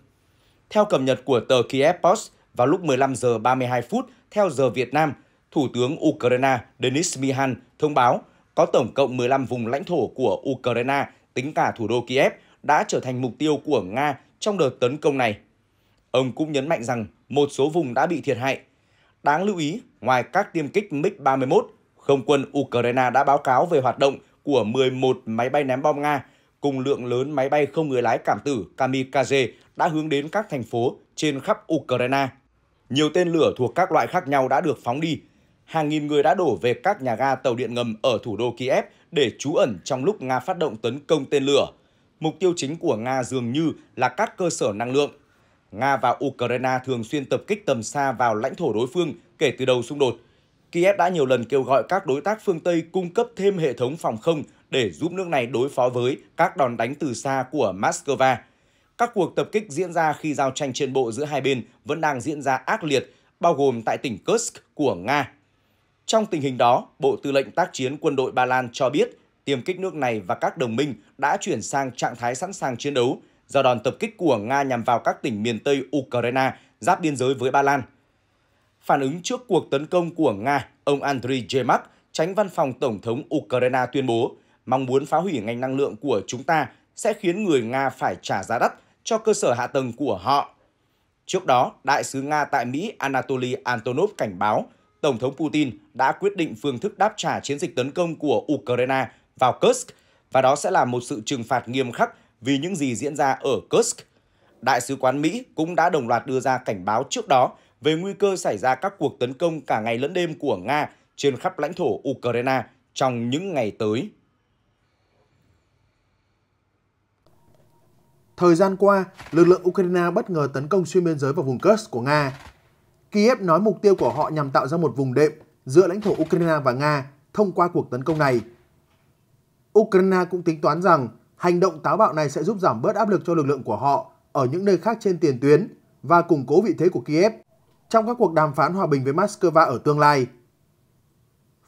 Theo cập nhật của tờ Kiev Post, vào lúc 15 giờ 32 phút theo giờ Việt Nam, Thủ tướng Ukraine Denis Mihan thông báo có tổng cộng 15 vùng lãnh thổ của Ukraine, tính cả thủ đô Kiev, đã trở thành mục tiêu của Nga trong đợt tấn công này. Ông cũng nhấn mạnh rằng một số vùng đã bị thiệt hại. Đáng lưu ý, ngoài các tiêm kích MiG-31, Không quân Ukraine đã báo cáo về hoạt động của 11 máy bay ném bom Nga, cùng lượng lớn máy bay không người lái cảm tử kamikaze đã hướng đến các thành phố trên khắp Ukraine. Nhiều tên lửa thuộc các loại khác nhau đã được phóng đi. Hàng nghìn người đã đổ về các nhà ga tàu điện ngầm ở thủ đô Kiev để trú ẩn trong lúc Nga phát động tấn công tên lửa. Mục tiêu chính của Nga dường như là các cơ sở năng lượng. Nga và Ukraine thường xuyên tập kích tầm xa vào lãnh thổ đối phương kể từ đầu xung đột. Kiev đã nhiều lần kêu gọi các đối tác phương Tây cung cấp thêm hệ thống phòng không để giúp nước này đối phó với các đòn đánh từ xa của Moscow. Các cuộc tập kích diễn ra khi giao tranh trên bộ giữa hai bên vẫn đang diễn ra ác liệt, bao gồm tại tỉnh Kursk của Nga. Trong tình hình đó, Bộ Tư lệnh Tác chiến Quân đội Ba Lan cho biết tiêm kích nước này và các đồng minh đã chuyển sang trạng thái sẵn sàng chiến đấu do đòn tập kích của Nga nhằm vào các tỉnh miền Tây Ukraine giáp biên giới với Ba Lan. Phản ứng trước cuộc tấn công của Nga, ông Andriy Yermak, Chánh văn phòng Tổng thống Ukraine tuyên bố mong muốn phá hủy ngành năng lượng của chúng ta sẽ khiến người Nga phải trả giá đắt cho cơ sở hạ tầng của họ. Trước đó, Đại sứ Nga tại Mỹ Anatoly Antonov cảnh báo Tổng thống Putin đã quyết định phương thức đáp trả chiến dịch tấn công của Ukraine vào Kursk, và đó sẽ là một sự trừng phạt nghiêm khắc vì những gì diễn ra ở Kursk. Đại sứ quán Mỹ cũng đã đồng loạt đưa ra cảnh báo trước đó về nguy cơ xảy ra các cuộc tấn công cả ngày lẫn đêm của Nga trên khắp lãnh thổ Ukraine trong những ngày tới. Thời gian qua, lực lượng Ukraine bất ngờ tấn công xuyên biên giới vào vùng Kursk của Nga. Kiev nói mục tiêu của họ nhằm tạo ra một vùng đệm giữa lãnh thổ Ukraine và Nga thông qua cuộc tấn công này. Ukraine cũng tính toán rằng hành động táo bạo này sẽ giúp giảm bớt áp lực cho lực lượng của họ ở những nơi khác trên tiền tuyến và củng cố vị thế của Kiev trong các cuộc đàm phán hòa bình với Moscow ở tương lai.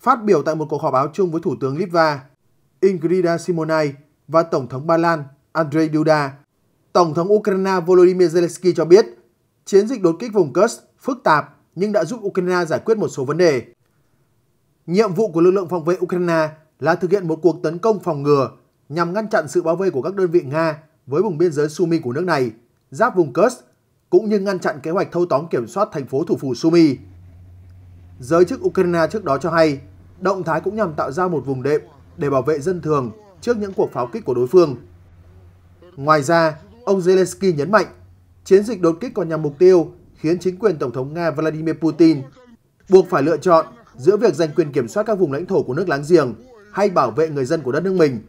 Phát biểu tại một cuộc họp báo chung với Thủ tướng Litva Ingrida Simonai và Tổng thống Ba Lan Andrzej Duda, Tổng thống Ukraine Volodymyr Zelensky cho biết chiến dịch đột kích vùng Kursk phức tạp nhưng đã giúp Ukraine giải quyết một số vấn đề. Nhiệm vụ của lực lượng phòng vệ Ukraine là thực hiện một cuộc tấn công phòng ngừa nhằm ngăn chặn sự bao vây của các đơn vị Nga với vùng biên giới Sumy của nước này, giáp vùng Kursk, cũng như ngăn chặn kế hoạch thâu tóm kiểm soát thành phố thủ phủ Sumy. Giới chức Ukraine trước đó cho hay, động thái cũng nhằm tạo ra một vùng đệm để bảo vệ dân thường trước những cuộc pháo kích của đối phương. Ngoài ra, ông Zelensky nhấn mạnh, chiến dịch đột kích còn nhằm mục tiêu khiến chính quyền Tổng thống Nga Vladimir Putin buộc phải lựa chọn giữa việc giành quyền kiểm soát các vùng lãnh thổ của nước láng giềng hay bảo vệ người dân của đất nước mình.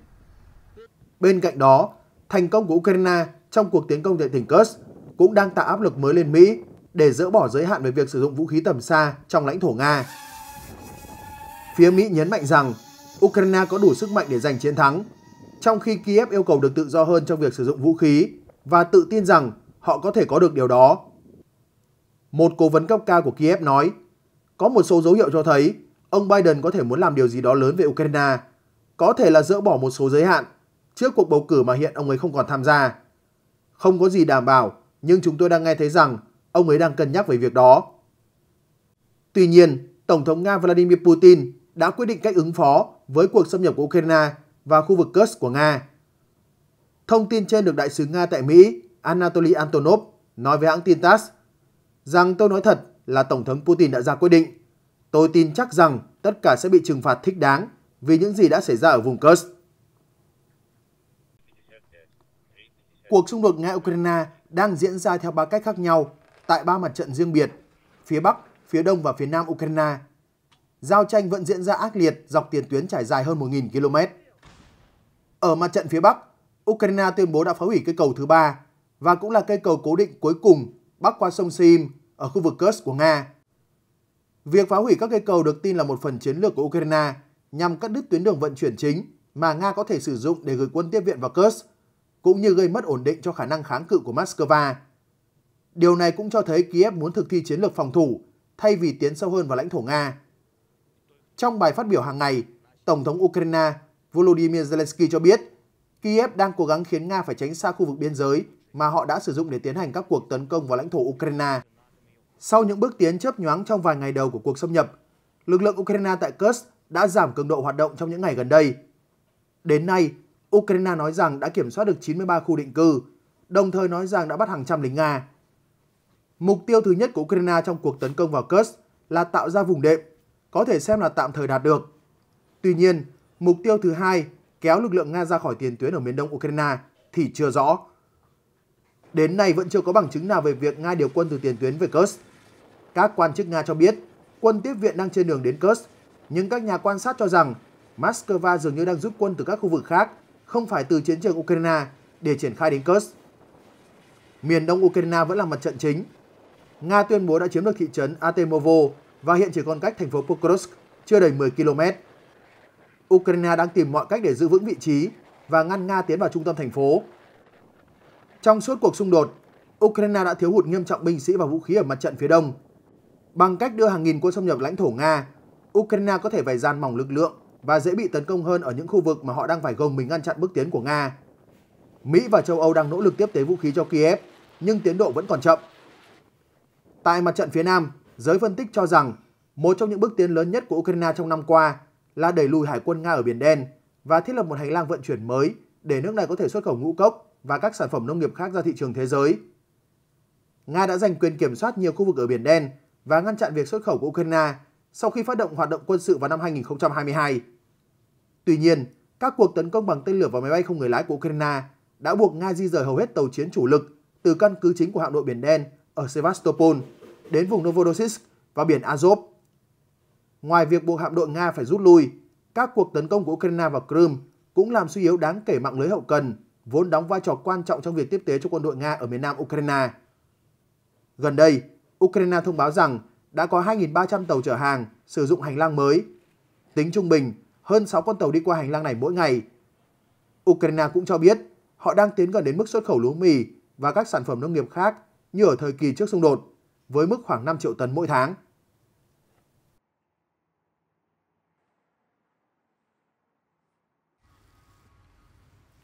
Bên cạnh đó, thành công của Ukraine trong cuộc tiến công tại tỉnh Kursk cũng đang tạo áp lực mới lên Mỹ để dỡ bỏ giới hạn về việc sử dụng vũ khí tầm xa trong lãnh thổ Nga. Phía Mỹ nhấn mạnh rằng Ukraine có đủ sức mạnh để giành chiến thắng, trong khi Kiev yêu cầu được tự do hơn trong việc sử dụng vũ khí và tự tin rằng họ có thể có được điều đó. Một cố vấn cấp cao của Kiev nói, có một số dấu hiệu cho thấy ông Biden có thể muốn làm điều gì đó lớn về Ukraine, có thể là dỡ bỏ một số giới hạn trước cuộc bầu cử mà hiện ông ấy không còn tham gia. Không có gì đảm bảo, nhưng chúng tôi đang nghe thấy rằng ông ấy đang cân nhắc về việc đó. Tuy nhiên, Tổng thống Nga Vladimir Putin đã quyết định cách ứng phó với cuộc xâm nhập của Ukraine và khu vực Kursk của Nga. Thông tin trên được Đại sứ Nga tại Mỹ Anatoly Antonov nói với hãng tin TASS rằng tôi nói thật là Tổng thống Putin đã ra quyết định. Tôi tin chắc rằng tất cả sẽ bị trừng phạt thích đáng vì những gì đã xảy ra ở vùng Kursk. Cuộc xung đột Nga-Ukraine đang diễn ra theo ba cách khác nhau tại ba mặt trận riêng biệt, phía Bắc, phía Đông và phía Nam Ukraine. Giao tranh vẫn diễn ra ác liệt dọc tiền tuyến trải dài hơn 1.000 km. Ở mặt trận phía Bắc, Ukraine tuyên bố đã phá hủy cây cầu thứ ba và cũng là cây cầu cố định cuối cùng bắc qua sông Seim ở khu vực Kursk của Nga. Việc phá hủy các cây cầu được tin là một phần chiến lược của Ukraine nhằm cắt đứt tuyến đường vận chuyển chính mà Nga có thể sử dụng để gửi quân tiếp viện vào Kursk, cũng như gây mất ổn định cho khả năng kháng cự của Moscow. Điều này cũng cho thấy Kiev muốn thực thi chiến lược phòng thủ thay vì tiến sâu hơn vào lãnh thổ Nga. Trong bài phát biểu hàng ngày, Tổng thống Ukraine Volodymyr Zelensky cho biết Kiev đang cố gắng khiến Nga phải tránh xa khu vực biên giới mà họ đã sử dụng để tiến hành các cuộc tấn công vào lãnh thổ Ukraine. Sau những bước tiến chớp nhoáng trong vài ngày đầu của cuộc xâm nhập, lực lượng Ukraine tại Kursk đã giảm cường độ hoạt động trong những ngày gần đây. Đến nay, Ukraine nói rằng đã kiểm soát được 93 khu định cư, đồng thời nói rằng đã bắt hàng trăm lính Nga. Mục tiêu thứ nhất của Ukraine trong cuộc tấn công vào Kursk là tạo ra vùng đệm, có thể xem là tạm thời đạt được Tuy nhiên, mục tiêu thứ hai kéo lực lượng Nga ra khỏi tiền tuyến ở miền đông Ukraine thì chưa rõ. Đến nay vẫn chưa có bằng chứng nào về việc Nga điều quân từ tiền tuyến về Kursk. Các quan chức Nga cho biết quân tiếp viện đang trên đường đến Kursk, nhưng các nhà quan sát cho rằng Moscow dường như đang rút quân từ các khu vực khác, không phải từ chiến trường Ukraine, để triển khai đến Kursk. Miền đông Ukraine vẫn là mặt trận chính. Nga tuyên bố đã chiếm được thị trấn Artemovo và hiện chỉ còn cách thành phố Pokrovsk chưa đầy 10 km. Ukraine đang tìm mọi cách để giữ vững vị trí và ngăn Nga tiến vào trung tâm thành phố. Trong suốt cuộc xung đột, Ukraine đã thiếu hụt nghiêm trọng binh sĩ và vũ khí ở mặt trận phía đông. Bằng cách đưa hàng nghìn quân xâm nhập lãnh thổ Nga, Ukraine có thể phải dàn mỏng lực lượng và dễ bị tấn công hơn ở những khu vực mà họ đang phải gồng mình ngăn chặn bước tiến của Nga. Mỹ và châu Âu đang nỗ lực tiếp tế vũ khí cho Kiev, nhưng tiến độ vẫn còn chậm. Tại mặt trận phía Nam, giới phân tích cho rằng một trong những bước tiến lớn nhất của Ukraine trong năm qua là đẩy lùi hải quân Nga ở Biển Đen và thiết lập một hành lang vận chuyển mới để nước này có thể xuất khẩu ngũ cốc và các sản phẩm nông nghiệp khác ra thị trường thế giới. Nga đã giành quyền kiểm soát nhiều khu vực ở Biển Đen và ngăn chặn việc xuất khẩu của Ukraine sau khi phát động hoạt động quân sự vào năm 2022. Tuy nhiên, các cuộc tấn công bằng tên lửa và máy bay không người lái của Ukraine đã buộc Nga di rời hầu hết tàu chiến chủ lực từ căn cứ chính của hạm đội Biển Đen ở Sevastopol đến vùng Novorossiysk và biển Azov. Ngoài việc buộc hạm đội Nga phải rút lui, các cuộc tấn công của Ukraine vào Crimea cũng làm suy yếu đáng kể mạng lưới hậu cần, vốn đóng vai trò quan trọng trong việc tiếp tế cho quân đội Nga ở miền nam Ukraine. Gần đây, Ukraine thông báo rằng đã có 2.300 tàu chở hàng sử dụng hành lang mới. Tính trung bình, hơn 6 con tàu đi qua hành lang này mỗi ngày. Ukraine cũng cho biết họ đang tiến gần đến mức xuất khẩu lúa mì và các sản phẩm nông nghiệp khác như ở thời kỳ trước xung đột, với mức khoảng 5 triệu tấn mỗi tháng.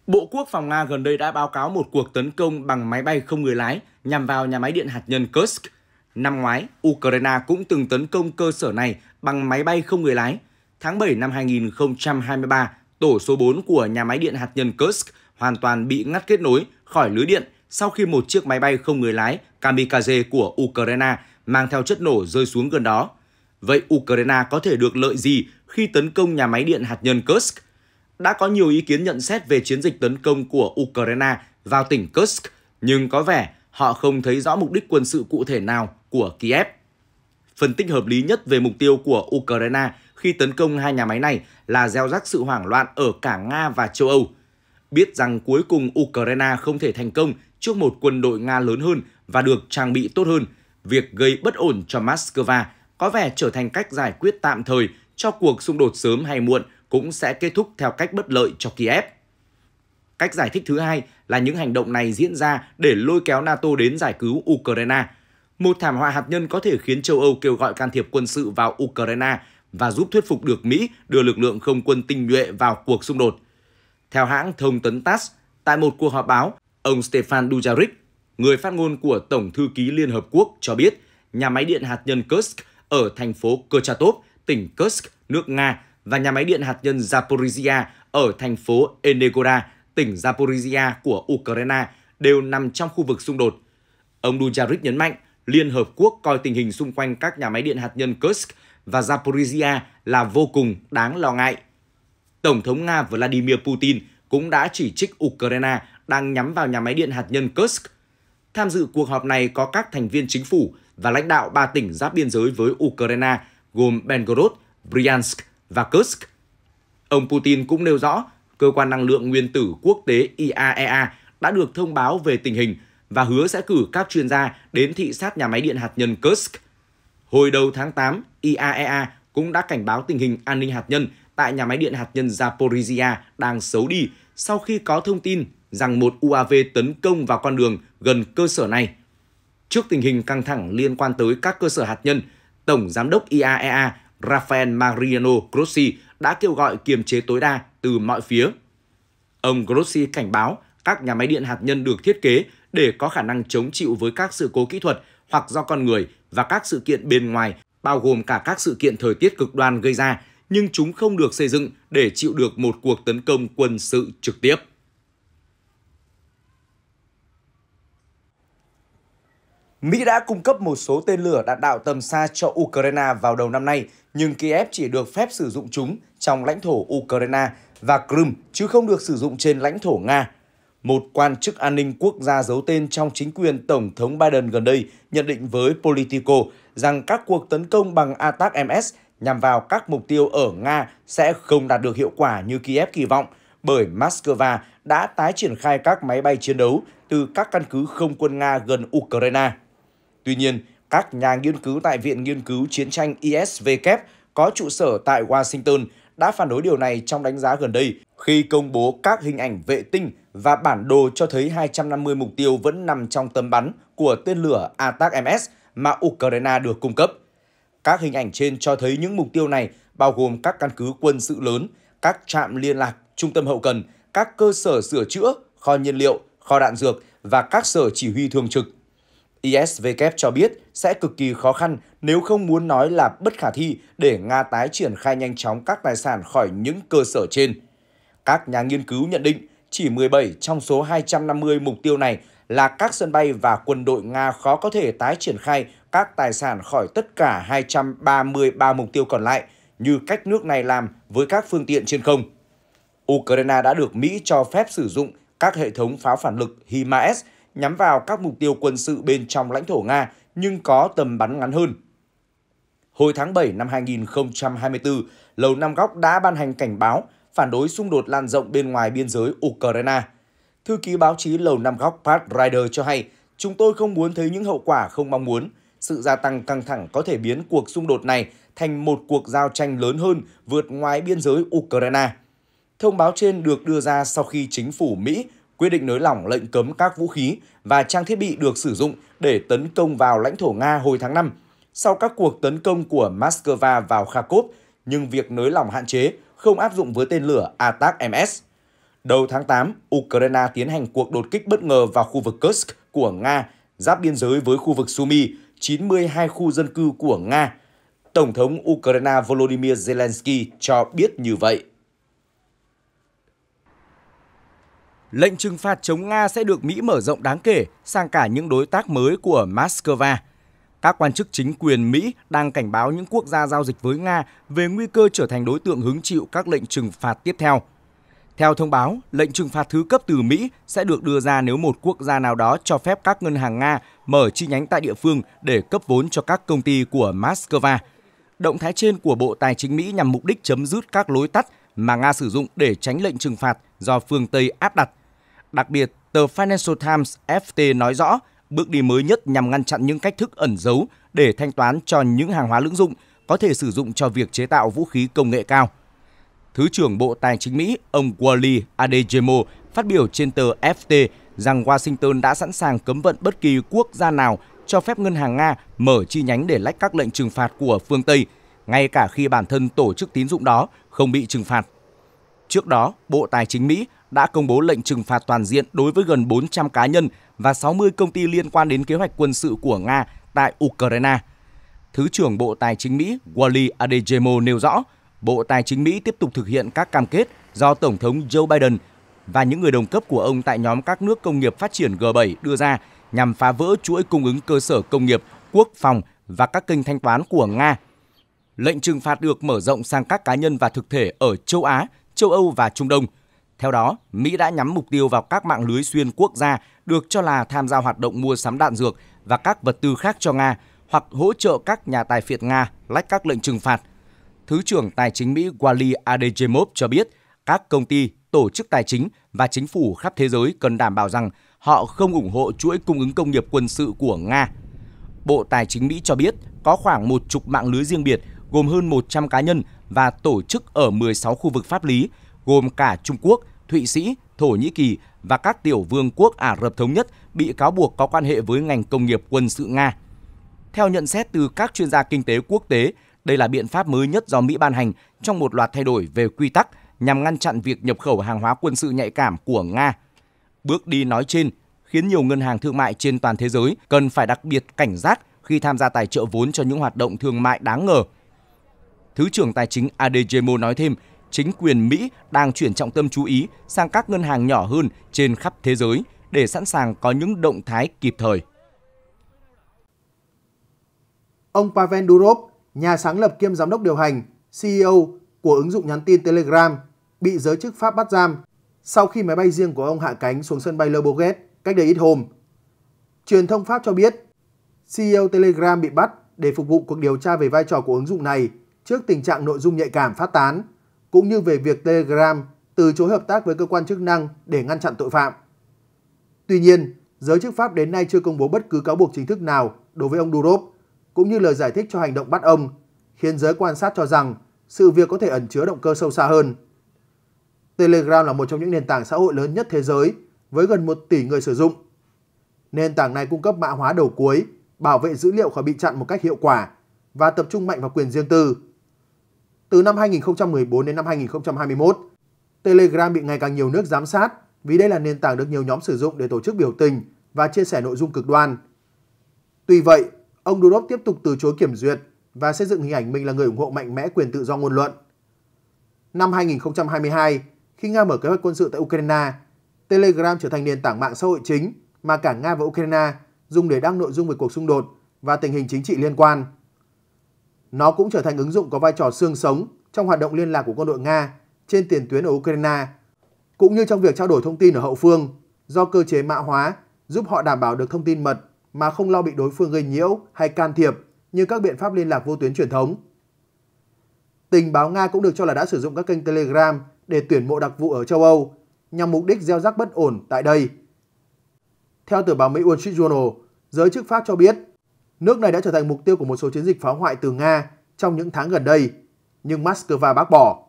Bộ Quốc phòng Nga gần đây đã báo cáo một cuộc tấn công bằng máy bay không người lái nhằm vào nhà máy điện hạt nhân Kursk. Năm ngoái, Ukraine cũng từng tấn công cơ sở này bằng máy bay không người lái. Tháng 7 năm 2023, tổ số 4 của nhà máy điện hạt nhân Kursk hoàn toàn bị ngắt kết nối khỏi lưới điện sau khi một chiếc máy bay không người lái kamikaze của Ukraine mang theo chất nổ rơi xuống gần đó. Vậy Ukraine có thể được lợi gì khi tấn công nhà máy điện hạt nhân Kursk? Đã có nhiều ý kiến nhận xét về chiến dịch tấn công của Ukraine vào tỉnh Kursk, nhưng có vẻ họ không thấy rõ mục đích quân sự cụ thể nào của Kiev. Phân tích hợp lý nhất về mục tiêu của Ukraine khi tấn công hai nhà máy này là gieo rắc sự hoảng loạn ở cả Nga và châu Âu. Biết rằng cuối cùng Ukraine không thể thành công trước một quân đội Nga lớn hơn và được trang bị tốt hơn, việc gây bất ổn cho Moscow có vẻ trở thành cách giải quyết tạm thời cho cuộc xung đột sớm hay muộn cũng sẽ kết thúc theo cách bất lợi cho Kiev. Cách giải thích thứ hai là những hành động này diễn ra để lôi kéo NATO đến giải cứu Ukraine. Một thảm họa hạt nhân có thể khiến châu Âu kêu gọi can thiệp quân sự vào Ukraine và giúp thuyết phục được Mỹ đưa lực lượng không quân tinh nhuệ vào cuộc xung đột. Theo hãng thông tấn TASS, tại một cuộc họp báo, ông Stefan Dujarric, người phát ngôn của Tổng thư ký Liên Hợp Quốc cho biết nhà máy điện hạt nhân Kursk ở thành phố Kurchatov, tỉnh Kursk, nước Nga và nhà máy điện hạt nhân Zaporizhia ở thành phố Energoda, tỉnh Zaporizhia của Ukraine đều nằm trong khu vực xung đột. Ông Dujarric nhấn mạnh Liên Hợp Quốc coi tình hình xung quanh các nhà máy điện hạt nhân Kursk và Zaporizhia là vô cùng đáng lo ngại. Tổng thống Nga Vladimir Putin cũng đã chỉ trích Ukraine đang nhắm vào nhà máy điện hạt nhân Kursk. Tham dự cuộc họp này có các thành viên chính phủ và lãnh đạo 3 tỉnh giáp biên giới với Ukraine gồm Belgorod, Bryansk và Kursk. Ông Putin cũng nêu rõ Cơ quan Năng lượng Nguyên tử Quốc tế IAEA đã được thông báo về tình hình và hứa sẽ cử các chuyên gia đến thị sát nhà máy điện hạt nhân Kursk. Hồi đầu tháng 8, IAEA cũng đã cảnh báo tình hình an ninh hạt nhân tại nhà máy điện hạt nhân Zaporizhia đang xấu đi sau khi có thông tin rằng một UAV tấn công vào con đường gần cơ sở này. Trước tình hình căng thẳng liên quan tới các cơ sở hạt nhân, Tổng Giám đốc IAEA Rafael Mariano Grossi đã kêu gọi kiềm chế tối đa từ mọi phía. Ông Grossi cảnh báo các nhà máy điện hạt nhân được thiết kế để có khả năng chống chịu với các sự cố kỹ thuật hoặc do con người và các sự kiện bên ngoài, bao gồm cả các sự kiện thời tiết cực đoan gây ra, nhưng chúng không được xây dựng để chịu được một cuộc tấn công quân sự trực tiếp. Mỹ đã cung cấp một số tên lửa đạn đạo tầm xa cho Ukraine vào đầu năm nay, nhưng Kiev chỉ được phép sử dụng chúng trong lãnh thổ Ukraine và Crimea chứ không được sử dụng trên lãnh thổ Nga. Một quan chức an ninh quốc gia giấu tên trong chính quyền Tổng thống Biden gần đây nhận định với Politico rằng các cuộc tấn công bằng ATACMS nhằm vào các mục tiêu ở Nga sẽ không đạt được hiệu quả như Kiev kỳ vọng, bởi Moscow đã tái triển khai các máy bay chiến đấu từ các căn cứ không quân Nga gần Ukraine. Tuy nhiên, các nhà nghiên cứu tại Viện Nghiên cứu Chiến tranh ISW có trụ sở tại Washington đã phản đối điều này trong đánh giá gần đây khi công bố các hình ảnh vệ tinh và bản đồ cho thấy 250 mục tiêu vẫn nằm trong tầm bắn của tên lửa ATACMS mà Ukraine được cung cấp. Các hình ảnh trên cho thấy những mục tiêu này bao gồm các căn cứ quân sự lớn, các trạm liên lạc, trung tâm hậu cần, các cơ sở sửa chữa, kho nhiên liệu, kho đạn dược và các sở chỉ huy thường trực. ISW cho biết sẽ cực kỳ khó khăn, nếu không muốn nói là bất khả thi, để Nga tái triển khai nhanh chóng các tài sản khỏi những cơ sở trên. Các nhà nghiên cứu nhận định chỉ 17 trong số 250 mục tiêu này là các sân bay và quân đội Nga khó có thể tái triển khai các tài sản khỏi tất cả 233 mục tiêu còn lại, như cách nước này làm với các phương tiện trên không. Ukraine đã được Mỹ cho phép sử dụng các hệ thống pháo phản lực HIMARS nhắm vào các mục tiêu quân sự bên trong lãnh thổ Nga, nhưng có tầm bắn ngắn hơn. Hồi tháng 7 năm 2024, Lầu Năm Góc đã ban hành cảnh báo phản đối xung đột lan rộng bên ngoài biên giới Ukraine. Thư ký báo chí Lầu Năm Góc Pat Ryder cho hay, "Chúng tôi không muốn thấy những hậu quả không mong muốn. Sự gia tăng căng thẳng có thể biến cuộc xung đột này thành một cuộc giao tranh lớn hơn vượt ngoài biên giới Ukraine." Thông báo trên được đưa ra sau khi chính phủ Mỹ quyết định nới lỏng lệnh cấm các vũ khí và trang thiết bị được sử dụng để tấn công vào lãnh thổ Nga hồi tháng 5, sau các cuộc tấn công của Moscow vào Kharkov, nhưng việc nới lỏng hạn chế không áp dụng với tên lửa ATACMS. Đầu tháng 8, Ukraine tiến hành cuộc đột kích bất ngờ vào khu vực Kursk của Nga, giáp biên giới với khu vực Sumy, 92 khu dân cư của Nga. Tổng thống Ukraine Volodymyr Zelensky cho biết như vậy. Lệnh trừng phạt chống Nga sẽ được Mỹ mở rộng đáng kể sang cả những đối tác mới của Moscow. Các quan chức chính quyền Mỹ đang cảnh báo những quốc gia giao dịch với Nga về nguy cơ trở thành đối tượng hứng chịu các lệnh trừng phạt tiếp theo. Theo thông báo, lệnh trừng phạt thứ cấp từ Mỹ sẽ được đưa ra nếu một quốc gia nào đó cho phép các ngân hàng Nga mở chi nhánh tại địa phương để cấp vốn cho các công ty của Moscow. Động thái trên của Bộ Tài chính Mỹ nhằm mục đích chấm dứt các lối tắt mà Nga sử dụng để tránh lệnh trừng phạt do phương Tây áp đặt. Đặc biệt, tờ Financial Times FT nói rõ bước đi mới nhất nhằm ngăn chặn những cách thức ẩn giấu để thanh toán cho những hàng hóa lưỡng dụng có thể sử dụng cho việc chế tạo vũ khí công nghệ cao. Thứ trưởng Bộ Tài chính Mỹ, ông Wally Adeyemo phát biểu trên tờ FT rằng Washington đã sẵn sàng cấm vận bất kỳ quốc gia nào cho phép ngân hàng Nga mở chi nhánh để lách các lệnh trừng phạt của phương Tây, ngay cả khi bản thân tổ chức tín dụng đó không bị trừng phạt. Trước đó, Bộ Tài chính Mỹ đã công bố lệnh trừng phạt toàn diện đối với gần 400 cá nhân và 60 công ty liên quan đến kế hoạch quân sự của Nga tại Ukraine. Thứ trưởng Bộ Tài chính Mỹ Wally Adeyemo nêu rõ, Bộ Tài chính Mỹ tiếp tục thực hiện các cam kết do Tổng thống Joe Biden và những người đồng cấp của ông tại nhóm các nước công nghiệp phát triển G7 đưa ra nhằm phá vỡ chuỗi cung ứng cơ sở công nghiệp, quốc phòng và các kênh thanh toán của Nga. Lệnh trừng phạt được mở rộng sang các cá nhân và thực thể ở châu Á, châu Âu và Trung Đông. Theo đó, Mỹ đã nhắm mục tiêu vào các mạng lưới xuyên quốc gia được cho là tham gia hoạt động mua sắm đạn dược và các vật tư khác cho Nga hoặc hỗ trợ các nhà tài phiệt Nga lách các lệnh trừng phạt. Thứ trưởng Tài chính Mỹ Wally Adeyemo cho biết các công ty, tổ chức tài chính và chính phủ khắp thế giới cần đảm bảo rằng họ không ủng hộ chuỗi cung ứng công nghiệp quân sự của Nga. Bộ Tài chính Mỹ cho biết có khoảng 10 mạng lưới riêng biệt gồm hơn 100 cá nhân và tổ chức ở 16 khu vực pháp lý, gồm cả Trung Quốc, Thụy Sĩ, Thổ Nhĩ Kỳ và các tiểu vương quốc Ả Rập Thống Nhất bị cáo buộc có quan hệ với ngành công nghiệp quân sự Nga. Theo nhận xét từ các chuyên gia kinh tế quốc tế, đây là biện pháp mới nhất do Mỹ ban hành trong một loạt thay đổi về quy tắc nhằm ngăn chặn việc nhập khẩu hàng hóa quân sự nhạy cảm của Nga. Bước đi nói trên khiến nhiều ngân hàng thương mại trên toàn thế giới cần phải đặc biệt cảnh giác khi tham gia tài trợ vốn cho những hoạt động thương mại đáng ngờ. Thứ trưởng Tài chính Adeyemo nói thêm, chính quyền Mỹ đang chuyển trọng tâm chú ý sang các ngân hàng nhỏ hơn trên khắp thế giới để sẵn sàng có những động thái kịp thời. Ông Pavel Durov, nhà sáng lập kiêm giám đốc điều hành, CEO của ứng dụng nhắn tin Telegram, bị giới chức Pháp bắt giam sau khi máy bay riêng của ông hạ cánh xuống sân bay Le Bourget cách đây ít hôm. Truyền thông Pháp cho biết, CEO Telegram bị bắt để phục vụ cuộc điều tra về vai trò của ứng dụng này trước tình trạng nội dung nhạy cảm phát tán, cũng như về việc Telegram từ chối hợp tác với cơ quan chức năng để ngăn chặn tội phạm. Tuy nhiên, giới chức Pháp đến nay chưa công bố bất cứ cáo buộc chính thức nào đối với ông Durov, cũng như lời giải thích cho hành động bắt ông, khiến giới quan sát cho rằng sự việc có thể ẩn chứa động cơ sâu xa hơn. Telegram là một trong những nền tảng xã hội lớn nhất thế giới với gần 1 tỷ người sử dụng. Nền tảng này cung cấp mã hóa đầu cuối, bảo vệ dữ liệu khỏi bị chặn một cách hiệu quả và tập trung mạnh vào quyền riêng tư. Từ năm 2014 đến năm 2021, Telegram bị ngày càng nhiều nước giám sát vì đây là nền tảng được nhiều nhóm sử dụng để tổ chức biểu tình và chia sẻ nội dung cực đoan. Tuy vậy, ông Durov tiếp tục từ chối kiểm duyệt và xây dựng hình ảnh mình là người ủng hộ mạnh mẽ quyền tự do ngôn luận. Năm 2022, khi Nga mở kế hoạch quân sự tại Ukraine, Telegram trở thành nền tảng mạng xã hội chính mà cả Nga và Ukraine dùng để đăng nội dung về cuộc xung đột và tình hình chính trị liên quan. Nó cũng trở thành ứng dụng có vai trò xương sống trong hoạt động liên lạc của quân đội Nga trên tiền tuyến ở Ukraine, cũng như trong việc trao đổi thông tin ở hậu phương do cơ chế mã hóa giúp họ đảm bảo được thông tin mật mà không lo bị đối phương gây nhiễu hay can thiệp như các biện pháp liên lạc vô tuyến truyền thống. Tình báo Nga cũng được cho là đã sử dụng các kênh Telegram để tuyển mộ đặc vụ ở châu Âu nhằm mục đích gieo rắc bất ổn tại đây. Theo tờ báo Mỹ Wall Street Journal, giới chức Pháp cho biết nước này đã trở thành mục tiêu của một số chiến dịch phá hoại từ Nga trong những tháng gần đây, nhưng Moscow bác bỏ.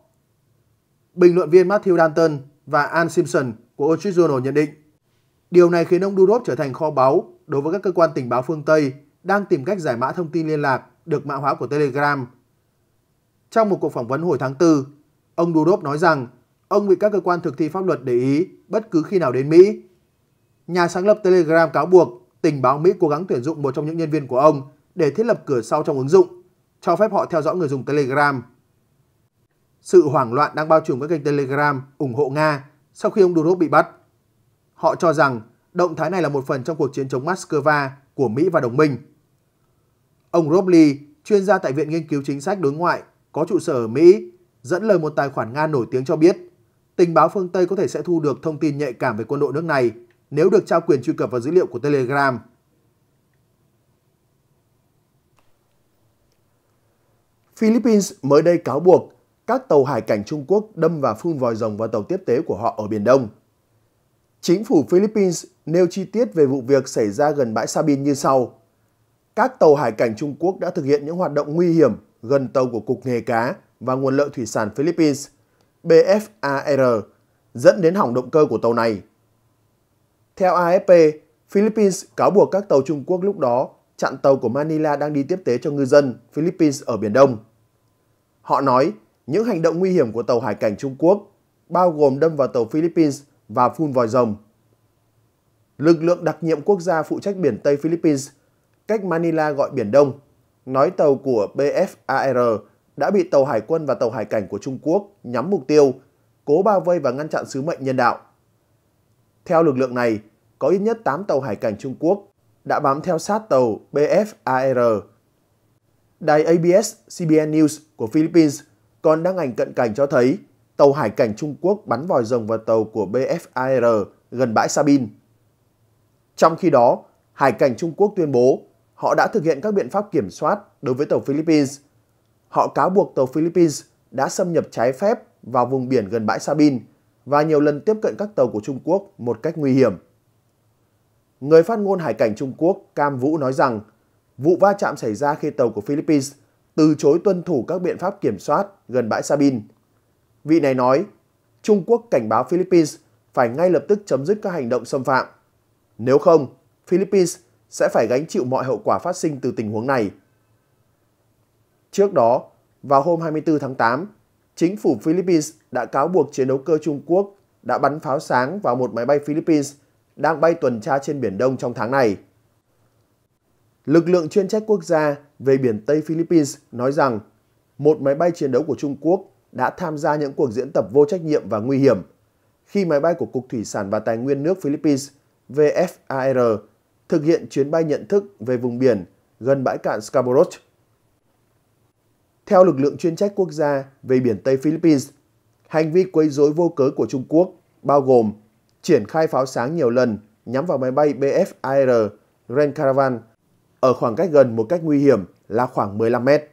Bình luận viên Matthew Danton và Ann Simpson của Wall Street Journal nhận định điều này khiến ông Durov trở thành kho báu đối với các cơ quan tình báo phương Tây đang tìm cách giải mã thông tin liên lạc được mã hóa của Telegram. Trong một cuộc phỏng vấn hồi tháng 4, ông Durov nói rằng ông bị các cơ quan thực thi pháp luật để ý bất cứ khi nào đến Mỹ. Nhà sáng lập Telegram cáo buộc tình báo Mỹ cố gắng tuyển dụng một trong những nhân viên của ông để thiết lập cửa sau trong ứng dụng, cho phép họ theo dõi người dùng Telegram. Sự hoảng loạn đang bao trùm các kênh Telegram ủng hộ Nga sau khi ông Durov bị bắt. Họ cho rằng động thái này là một phần trong cuộc chiến chống Moscow của Mỹ và đồng minh. Ông Rob Lee, chuyên gia tại Viện Nghiên cứu Chính sách Đối ngoại có trụ sở ở Mỹ, dẫn lời một tài khoản Nga nổi tiếng cho biết tình báo phương Tây có thể sẽ thu được thông tin nhạy cảm về quân đội nước này nếu được trao quyền truy cập vào dữ liệu của Telegram. Philippines mới đây cáo buộc các tàu hải cảnh Trung Quốc đâm và phun vòi rồng vào tàu tiếp tế của họ ở Biển Đông. Chính phủ Philippines nêu chi tiết về vụ việc xảy ra gần bãi Sabine như sau. Các tàu hải cảnh Trung Quốc đã thực hiện những hoạt động nguy hiểm gần tàu của Cục Nghề Cá và Nguồn Lợi Thủy sản Philippines, BFAR, dẫn đến hỏng động cơ của tàu này. Theo AFP, Philippines cáo buộc các tàu Trung Quốc lúc đó chặn tàu của Manila đang đi tiếp tế cho ngư dân Philippines ở Biển Đông. Họ nói những hành động nguy hiểm của tàu hải cảnh Trung Quốc bao gồm đâm vào tàu Philippines và phun vòi rồng. Lực lượng đặc nhiệm quốc gia phụ trách biển Tây Philippines, cách Manila gọi Biển Đông, nói tàu của BFAR đã bị tàu hải quân và tàu hải cảnh của Trung Quốc nhắm mục tiêu, cố bao vây và ngăn chặn sứ mệnh nhân đạo. Theo lực lượng này, có ít nhất 8 tàu hải cảnh Trung Quốc đã bám theo sát tàu BFAR. Đài ABS-CBN News của Philippines còn đăng ảnh cận cảnh cho thấy tàu hải cảnh Trung Quốc bắn vòi rồng vào tàu của BFAR gần bãi Sabine. Trong khi đó, hải cảnh Trung Quốc tuyên bố họ đã thực hiện các biện pháp kiểm soát đối với tàu Philippines. Họ cáo buộc tàu Philippines đã xâm nhập trái phép vào vùng biển gần bãi Sabine và nhiều lần tiếp cận các tàu của Trung Quốc một cách nguy hiểm. Người phát ngôn hải cảnh Trung Quốc Cam Vũ nói rằng vụ va chạm xảy ra khi tàu của Philippines từ chối tuân thủ các biện pháp kiểm soát gần bãi Sabine. Vị này nói, Trung Quốc cảnh báo Philippines phải ngay lập tức chấm dứt các hành động xâm phạm. Nếu không, Philippines sẽ phải gánh chịu mọi hậu quả phát sinh từ tình huống này. Trước đó, vào hôm 24 tháng 8, chính phủ Philippines đã cáo buộc chiến đấu cơ Trung Quốc đã bắn pháo sáng vào một máy bay Philippines đang bay tuần tra trên Biển Đông trong tháng này. Lực lượng chuyên trách quốc gia về biển Tây Philippines nói rằng một máy bay chiến đấu của Trung Quốc đã tham gia những cuộc diễn tập vô trách nhiệm và nguy hiểm khi máy bay của Cục Thủy sản và Tài nguyên nước Philippines VFAR thực hiện chuyến bay nhận thức về vùng biển gần bãi cạn Scarborough Theo lực lượng chuyên trách quốc gia về biển Tây Philippines, hành vi quấy rối vô cớ của Trung Quốc bao gồm triển khai pháo sáng nhiều lần nhắm vào máy bay BF-AR Grand Caravan ở khoảng cách gần một cách nguy hiểm là khoảng 15 mét.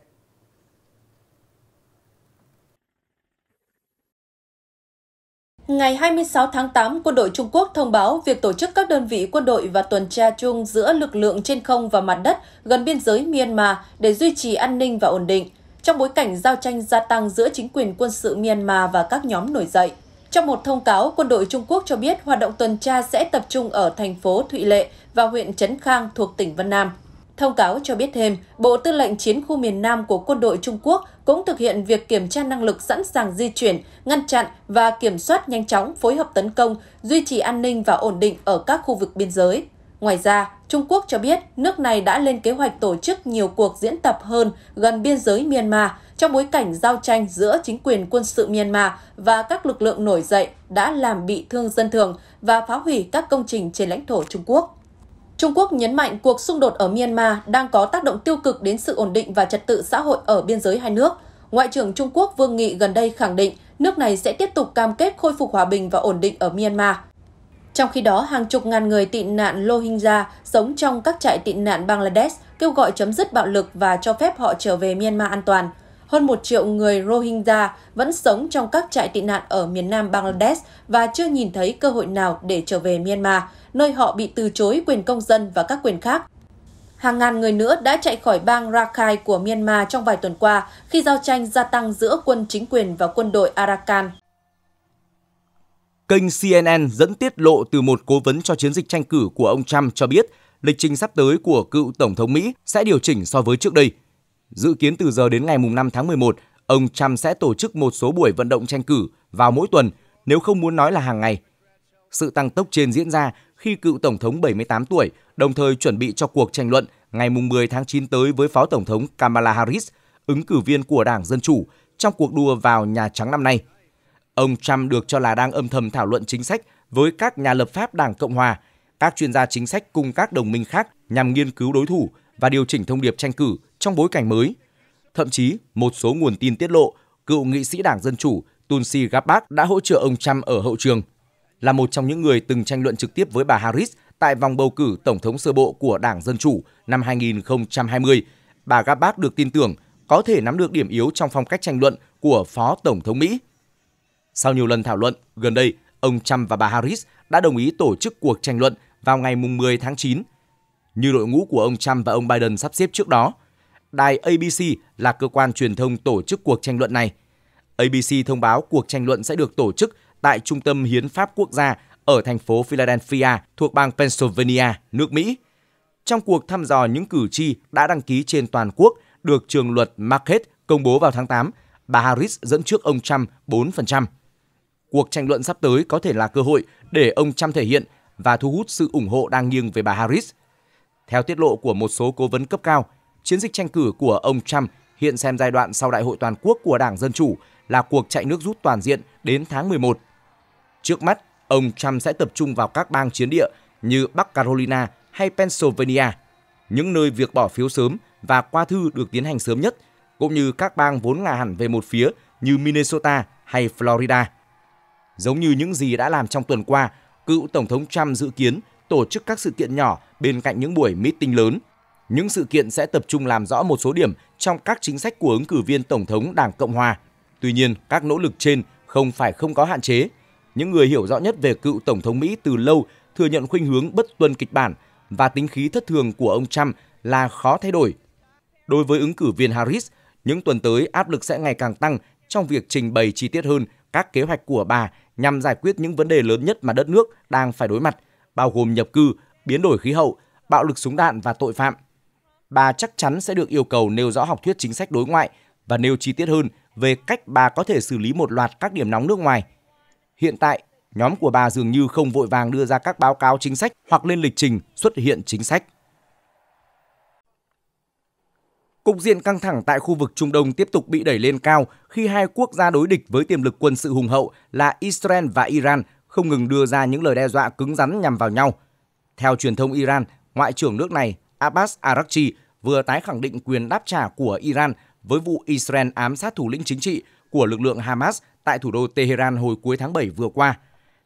Ngày 26 tháng 8, quân đội Trung Quốc thông báo việc tổ chức các đơn vị quân đội và tuần tra chung giữa lực lượng trên không và mặt đất gần biên giới Myanmar để duy trì an ninh và ổn định, trong bối cảnh giao tranh gia tăng giữa chính quyền quân sự Myanmar và các nhóm nổi dậy. Trong một thông cáo, quân đội Trung Quốc cho biết hoạt động tuần tra sẽ tập trung ở thành phố Thụy Lệ và huyện Trấn Khang thuộc tỉnh Vân Nam. Thông cáo cho biết thêm, Bộ Tư lệnh Chiến khu miền Nam của quân đội Trung Quốc cũng thực hiện việc kiểm tra năng lực sẵn sàng di chuyển, ngăn chặn và kiểm soát nhanh chóng phối hợp tấn công, duy trì an ninh và ổn định ở các khu vực biên giới. Ngoài ra, Trung Quốc cho biết nước này đã lên kế hoạch tổ chức nhiều cuộc diễn tập hơn gần biên giới Myanmar trong bối cảnh giao tranh giữa chính quyền quân sự Myanmar và các lực lượng nổi dậy đã làm bị thương dân thường và phá hủy các công trình trên lãnh thổ Trung Quốc. Trung Quốc nhấn mạnh cuộc xung đột ở Myanmar đang có tác động tiêu cực đến sự ổn định và trật tự xã hội ở biên giới hai nước. Ngoại trưởng Trung Quốc Vương Nghị gần đây khẳng định nước này sẽ tiếp tục cam kết khôi phục hòa bình và ổn định ở Myanmar. Trong khi đó, hàng chục ngàn người tị nạn Rohingya sống trong các trại tị nạn Bangladesh kêu gọi chấm dứt bạo lực và cho phép họ trở về Myanmar an toàn. Hơn 1 triệu người Rohingya vẫn sống trong các trại tị nạn ở miền nam Bangladesh và chưa nhìn thấy cơ hội nào để trở về Myanmar, nơi họ bị từ chối quyền công dân và các quyền khác. Hàng ngàn người nữa đã chạy khỏi bang Rakhine của Myanmar trong vài tuần qua khi giao tranh gia tăng giữa quân chính quyền và quân đội Arakan. Kênh CNN dẫn tiết lộ từ một cố vấn cho chiến dịch tranh cử của ông Trump cho biết lịch trình sắp tới của cựu Tổng thống Mỹ sẽ điều chỉnh so với trước đây. Dự kiến từ giờ đến ngày 5 tháng 11, ông Trump sẽ tổ chức một số buổi vận động tranh cử vào mỗi tuần, nếu không muốn nói là hàng ngày. Sự tăng tốc trên diễn ra khi cựu Tổng thống 78 tuổi đồng thời chuẩn bị cho cuộc tranh luận ngày 10 tháng 9 tới với Phó Tổng thống Kamala Harris, ứng cử viên của Đảng Dân Chủ, trong cuộc đua vào Nhà Trắng năm nay. Ông Trump được cho là đang âm thầm thảo luận chính sách với các nhà lập pháp Đảng Cộng Hòa, các chuyên gia chính sách cùng các đồng minh khác nhằm nghiên cứu đối thủ và điều chỉnh thông điệp tranh cử trong bối cảnh mới. Thậm chí, một số nguồn tin tiết lộ, cựu nghị sĩ Đảng Dân Chủ Tulsi Gabbard đã hỗ trợ ông Trump ở hậu trường. Là một trong những người từng tranh luận trực tiếp với bà Harris tại vòng bầu cử Tổng thống sơ bộ của Đảng Dân Chủ năm 2020, bà Gabbard được tin tưởng có thể nắm được điểm yếu trong phong cách tranh luận của Phó Tổng thống Mỹ. Sau nhiều lần thảo luận, gần đây, ông Trump và bà Harris đã đồng ý tổ chức cuộc tranh luận vào ngày 10 tháng 9. Như đội ngũ của ông Trump và ông Biden sắp xếp trước đó, đài ABC là cơ quan truyền thông tổ chức cuộc tranh luận này. ABC thông báo cuộc tranh luận sẽ được tổ chức tại Trung tâm Hiến pháp Quốc gia ở thành phố Philadelphia thuộc bang Pennsylvania, nước Mỹ. Trong cuộc thăm dò những cử tri đã đăng ký trên toàn quốc được trường luật Marquette công bố vào tháng 8, bà Harris dẫn trước ông Trump 4%. Cuộc tranh luận sắp tới có thể là cơ hội để ông Trump thể hiện và thu hút sự ủng hộ đang nghiêng về bà Harris. Theo tiết lộ của một số cố vấn cấp cao, chiến dịch tranh cử của ông Trump hiện xem giai đoạn sau Đại hội toàn quốc của Đảng Dân Chủ là cuộc chạy nước rút toàn diện đến tháng 11. Trước mắt, ông Trump sẽ tập trung vào các bang chiến địa như Bắc Carolina hay Pennsylvania, những nơi việc bỏ phiếu sớm và qua thư được tiến hành sớm nhất, cũng như các bang vốn ngả hẳn về một phía như Minnesota hay Florida. Giống như những gì đã làm trong tuần qua, cựu Tổng thống Trump dự kiến tổ chức các sự kiện nhỏ bên cạnh những buổi meeting lớn. Những sự kiện sẽ tập trung làm rõ một số điểm trong các chính sách của ứng cử viên Tổng thống Đảng Cộng Hòa. Tuy nhiên, các nỗ lực trên không phải không có hạn chế. Những người hiểu rõ nhất về cựu Tổng thống Mỹ từ lâu thừa nhận khuynh hướng bất tuân kịch bản và tính khí thất thường của ông Trump là khó thay đổi. Đối với ứng cử viên Harris, những tuần tới áp lực sẽ ngày càng tăng trong việc trình bày chi tiết hơn các kế hoạch của bà nhằm giải quyết những vấn đề lớn nhất mà đất nước đang phải đối mặt, bao gồm nhập cư, biến đổi khí hậu, bạo lực súng đạn và tội phạm. Bà chắc chắn sẽ được yêu cầu nêu rõ học thuyết chính sách đối ngoại và nêu chi tiết hơn về cách bà có thể xử lý một loạt các điểm nóng nước ngoài. Hiện tại, nhóm của bà dường như không vội vàng đưa ra các báo cáo chính sách hoặc lên lịch trình xuất hiện chính sách. Cục diện căng thẳng tại khu vực Trung Đông tiếp tục bị đẩy lên cao khi hai quốc gia đối địch với tiềm lực quân sự hùng hậu là Israel và Iran không ngừng đưa ra những lời đe dọa cứng rắn nhằm vào nhau. Theo truyền thông Iran, Ngoại trưởng nước này Abbas Araghchi vừa tái khẳng định quyền đáp trả của Iran với vụ Israel ám sát thủ lĩnh chính trị của lực lượng Hamas tại thủ đô Tehran hồi cuối tháng 7 vừa qua.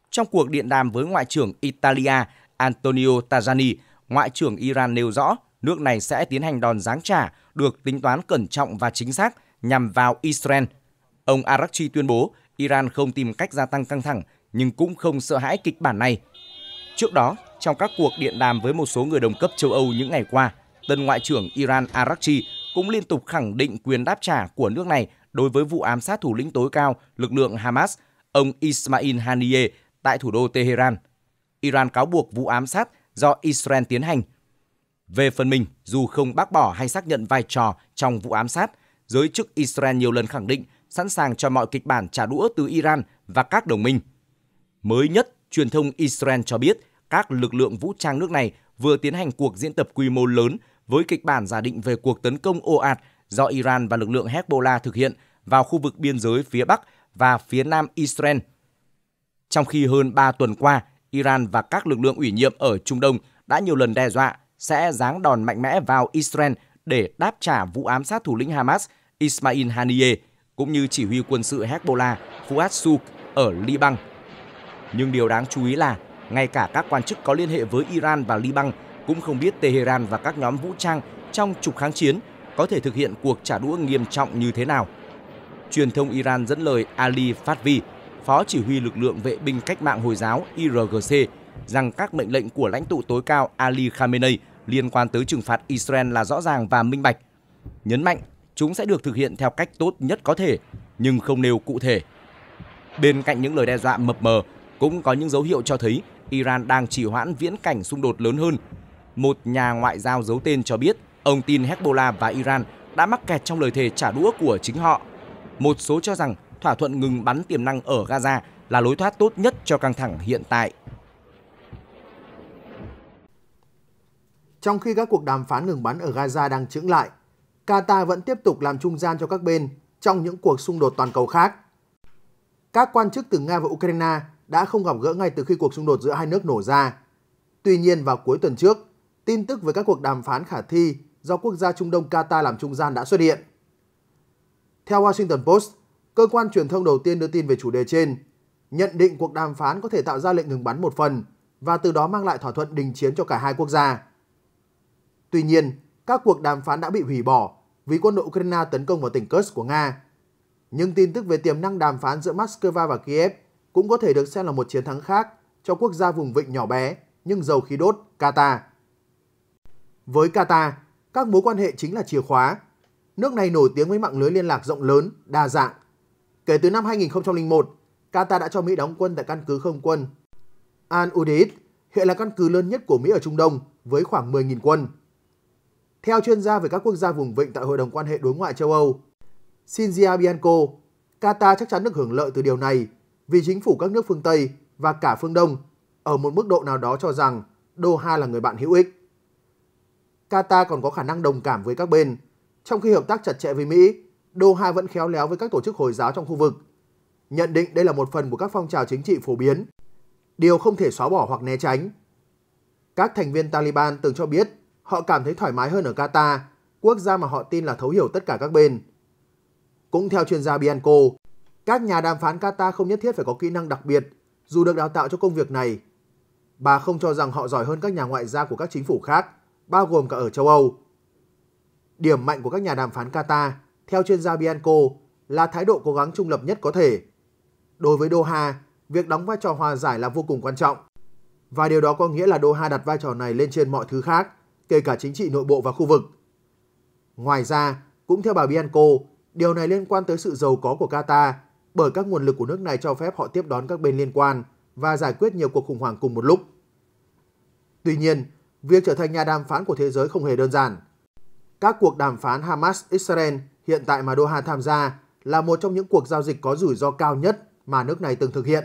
Trong cuộc điện đàm với Ngoại trưởng Italia Antonio Tajani, Ngoại trưởng Iran nêu rõ nước này sẽ tiến hành đòn giáng trả được tính toán cẩn trọng và chính xác nhằm vào Israel. Ông Araghchi tuyên bố Iran không tìm cách gia tăng căng thẳng nhưng cũng không sợ hãi kịch bản này. Trước đó, trong các cuộc điện đàm với một số người đồng cấp châu Âu những ngày qua, tân Ngoại trưởng Iran Araghchi cũng liên tục khẳng định quyền đáp trả của nước này đối với vụ ám sát thủ lĩnh tối cao lực lượng Hamas, ông Ismail Haniyeh tại thủ đô Tehran. Iran cáo buộc vụ ám sát do Israel tiến hành. Về phần mình, dù không bác bỏ hay xác nhận vai trò trong vụ ám sát, giới chức Israel nhiều lần khẳng định sẵn sàng cho mọi kịch bản trả đũa từ Iran và các đồng minh. Mới nhất, truyền thông Israel cho biết các lực lượng vũ trang nước này vừa tiến hành cuộc diễn tập quy mô lớn với kịch bản giả định về cuộc tấn công ồ ạt do Iran và lực lượng Hezbollah thực hiện vào khu vực biên giới phía Bắc và phía Nam Israel. Trong khi hơn 3 tuần qua, Iran và các lực lượng ủy nhiệm ở Trung Đông đã nhiều lần đe dọa sẽ giáng đòn mạnh mẽ vào Israel để đáp trả vụ ám sát thủ lĩnh Hamas Ismail Haniyeh cũng như chỉ huy quân sự Hezbollah Fuad Shukr ở Liban. Nhưng điều đáng chú ý là ngay cả các quan chức có liên hệ với Iran và Liban cũng không biết Tehran và các nhóm vũ trang trong trục kháng chiến có thể thực hiện cuộc trả đũa nghiêm trọng như thế nào. Truyền thông Iran dẫn lời Ali Fatvi, phó chỉ huy lực lượng vệ binh cách mạng Hồi giáo IRGC, rằng các mệnh lệnh của lãnh tụ tối cao Ali Khamenei liên quan tới trừng phạt Israel là rõ ràng và minh bạch. Nhấn mạnh, chúng sẽ được thực hiện theo cách tốt nhất có thể, nhưng không nêu cụ thể. Bên cạnh những lời đe dọa mập mờ, cũng có những dấu hiệu cho thấy Iran đang trì hoãn viễn cảnh xung đột lớn hơn. Một nhà ngoại giao giấu tên cho biết, ông tin Hezbollah và Iran đã mắc kẹt trong lời thề trả đũa của chính họ. Một số cho rằng thỏa thuận ngừng bắn tiềm năng ở Gaza là lối thoát tốt nhất cho căng thẳng hiện tại. Trong khi các cuộc đàm phán ngừng bắn ở Gaza đang chững lại, Qatar vẫn tiếp tục làm trung gian cho các bên trong những cuộc xung đột toàn cầu khác. Các quan chức từ Nga và Ukraine đã không gặp gỡ ngay từ khi cuộc xung đột giữa hai nước nổ ra. Tuy nhiên, vào cuối tuần trước, tin tức về các cuộc đàm phán khả thi do quốc gia Trung Đông Qatar làm trung gian đã xuất hiện. Theo Washington Post, cơ quan truyền thông đầu tiên đưa tin về chủ đề trên, nhận định cuộc đàm phán có thể tạo ra lệnh ngừng bắn một phần và từ đó mang lại thỏa thuận đình chiến cho cả hai quốc gia. Tuy nhiên, các cuộc đàm phán đã bị hủy bỏ vì quân đội Ukraine tấn công vào tỉnh Kursk của Nga. Nhưng tin tức về tiềm năng đàm phán giữa Moscow và Kiev cũng có thể được xem là một chiến thắng khác cho quốc gia vùng vịnh nhỏ bé nhưng giàu khí đốt Qatar. Với Qatar, các mối quan hệ chính là chìa khóa. Nước này nổi tiếng với mạng lưới liên lạc rộng lớn, đa dạng. Kể từ năm 2001, Qatar đã cho Mỹ đóng quân tại căn cứ không quân Al-Udeid, hiện là căn cứ lớn nhất của Mỹ ở Trung Đông với khoảng 10.000 quân. Theo chuyên gia về các quốc gia vùng vịnh tại Hội đồng quan hệ đối ngoại châu Âu, Cinzia Bianco, Qatar chắc chắn được hưởng lợi từ điều này vì chính phủ các nước phương Tây và cả phương Đông ở một mức độ nào đó cho rằng Doha là người bạn hữu ích. Qatar còn có khả năng đồng cảm với các bên, trong khi hợp tác chặt chẽ với Mỹ, Doha vẫn khéo léo với các tổ chức Hồi giáo trong khu vực. Nhận định đây là một phần của các phong trào chính trị phổ biến, điều không thể xóa bỏ hoặc né tránh. Các thành viên Taliban từng cho biết họ cảm thấy thoải mái hơn ở Qatar, quốc gia mà họ tin là thấu hiểu tất cả các bên. Cũng theo chuyên gia Bianco, các nhà đàm phán Qatar không nhất thiết phải có kỹ năng đặc biệt dù được đào tạo cho công việc này. Bà không cho rằng họ giỏi hơn các nhà ngoại giao của các chính phủ khác, bao gồm cả ở châu Âu. Điểm mạnh của các nhà đàm phán Qatar, theo chuyên gia Bianco, là thái độ cố gắng trung lập nhất có thể. Đối với Doha, việc đóng vai trò hòa giải là vô cùng quan trọng. Và điều đó có nghĩa là Doha đặt vai trò này lên trên mọi thứ khác, kể cả chính trị nội bộ và khu vực. Ngoài ra, cũng theo bà Bianco, điều này liên quan tới sự giàu có của Qatar, bởi các nguồn lực của nước này cho phép họ tiếp đón các bên liên quan và giải quyết nhiều cuộc khủng hoảng cùng một lúc. Tuy nhiên, việc trở thành nhà đàm phán của thế giới không hề đơn giản. Các cuộc đàm phán Hamas-Israel hiện tại mà Doha tham gia là một trong những cuộc giao dịch có rủi ro cao nhất mà nước này từng thực hiện.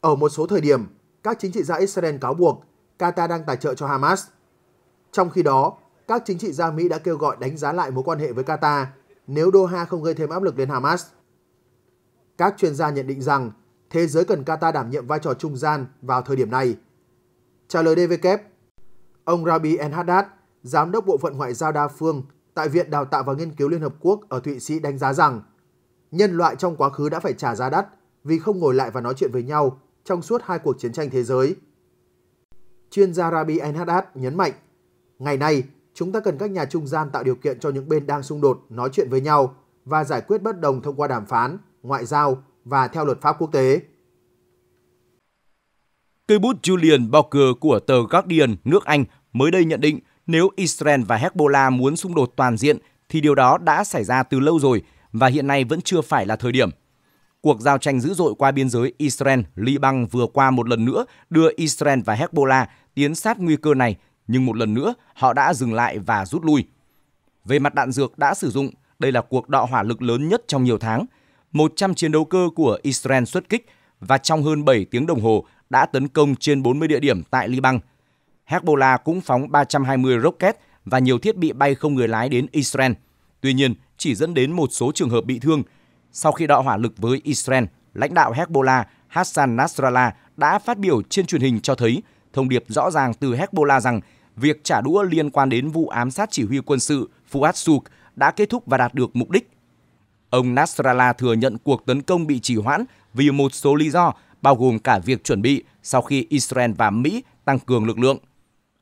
Ở một số thời điểm, các chính trị gia Israel cáo buộc Qatar đang tài trợ cho Hamas. Trong khi đó, các chính trị gia Mỹ đã kêu gọi đánh giá lại mối quan hệ với Qatar nếu Doha không gây thêm áp lực lên Hamas. Các chuyên gia nhận định rằng thế giới cần Qatar đảm nhiệm vai trò trung gian vào thời điểm này. Trả lời DW, ông Rabi El Haddad, Giám đốc Bộ phận Ngoại giao Đa Phương tại Viện Đào tạo và Nghiên cứu Liên Hợp Quốc ở Thụy Sĩ đánh giá rằng nhân loại trong quá khứ đã phải trả giá đắt vì không ngồi lại và nói chuyện với nhau trong suốt hai cuộc chiến tranh thế giới. Chuyên gia Rabi Enhaddad nhấn mạnh, ngày nay chúng ta cần các nhà trung gian tạo điều kiện cho những bên đang xung đột nói chuyện với nhau và giải quyết bất đồng thông qua đàm phán, ngoại giao và theo luật pháp quốc tế. Cây bút Julian Barker của tờ Guardian nước Anh mới đây nhận định nếu Israel và Hezbollah muốn xung đột toàn diện thì điều đó đã xảy ra từ lâu rồi và hiện nay vẫn chưa phải là thời điểm. Cuộc giao tranh dữ dội qua biên giới Israel-Liban vừa qua một lần nữa đưa Israel và Hezbollah tiến sát nguy cơ này, nhưng một lần nữa họ đã dừng lại và rút lui. Về mặt đạn dược đã sử dụng, đây là cuộc đọ hỏa lực lớn nhất trong nhiều tháng. 100 chiến đấu cơ của Israel xuất kích và trong hơn 7 tiếng đồng hồ đã tấn công trên 40 địa điểm tại Liban. Hezbollah cũng phóng 320 rocket và nhiều thiết bị bay không người lái đến Israel. Tuy nhiên, chỉ dẫn đến một số trường hợp bị thương. Sau khi đọ hỏa lực với Israel, lãnh đạo Hezbollah Hassan Nasrallah đã phát biểu trên truyền hình cho thấy thông điệp rõ ràng từ Hezbollah rằng việc trả đũa liên quan đến vụ ám sát chỉ huy quân sự Fuad Shukr đã kết thúc và đạt được mục đích. Ông Nasrallah thừa nhận cuộc tấn công bị trì hoãn vì một số lý do, bao gồm cả việc chuẩn bị sau khi Israel và Mỹ tăng cường lực lượng.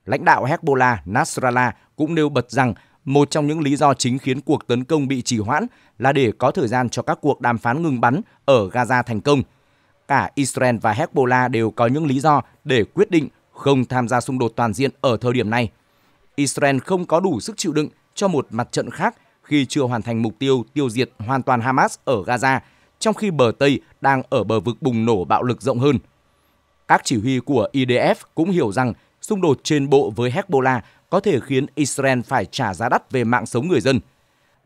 Lãnh đạo Hezbollah Nasrallah cũng nêu bật rằng một trong những lý do chính khiến cuộc tấn công bị trì hoãn là để có thời gian cho các cuộc đàm phán ngừng bắn ở Gaza thành công. Cả Israel và Hezbollah đều có những lý do để quyết định không tham gia xung đột toàn diện ở thời điểm này. Israel không có đủ sức chịu đựng cho một mặt trận khác khi chưa hoàn thành mục tiêu tiêu diệt hoàn toàn Hamas ở Gaza, trong khi bờ Tây đang ở bờ vực bùng nổ bạo lực rộng hơn. Các chỉ huy của IDF cũng hiểu rằng xung đột trên bộ với Hezbollah có thể khiến Israel phải trả giá đắt về mạng sống người dân.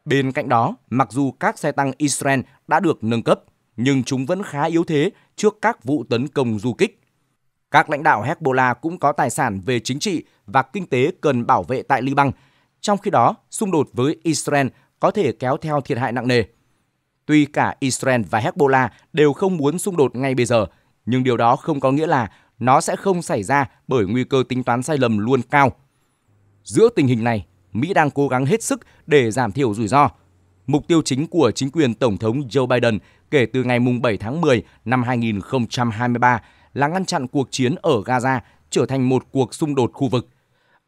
Bên cạnh đó, mặc dù các xe tăng Israel đã được nâng cấp, nhưng chúng vẫn khá yếu thế trước các vụ tấn công du kích. Các lãnh đạo Hezbollah cũng có tài sản về chính trị và kinh tế cần bảo vệ tại Liban. Trong khi đó, xung đột với Israel có thể kéo theo thiệt hại nặng nề. Tuy cả Israel và Hezbollah đều không muốn xung đột ngay bây giờ, nhưng điều đó không có nghĩa là nó sẽ không xảy ra bởi nguy cơ tính toán sai lầm luôn cao. Giữa tình hình này, Mỹ đang cố gắng hết sức để giảm thiểu rủi ro. Mục tiêu chính của chính quyền Tổng thống Joe Biden kể từ ngày 7 tháng 10 năm 2023 là ngăn chặn cuộc chiến ở Gaza trở thành một cuộc xung đột khu vực.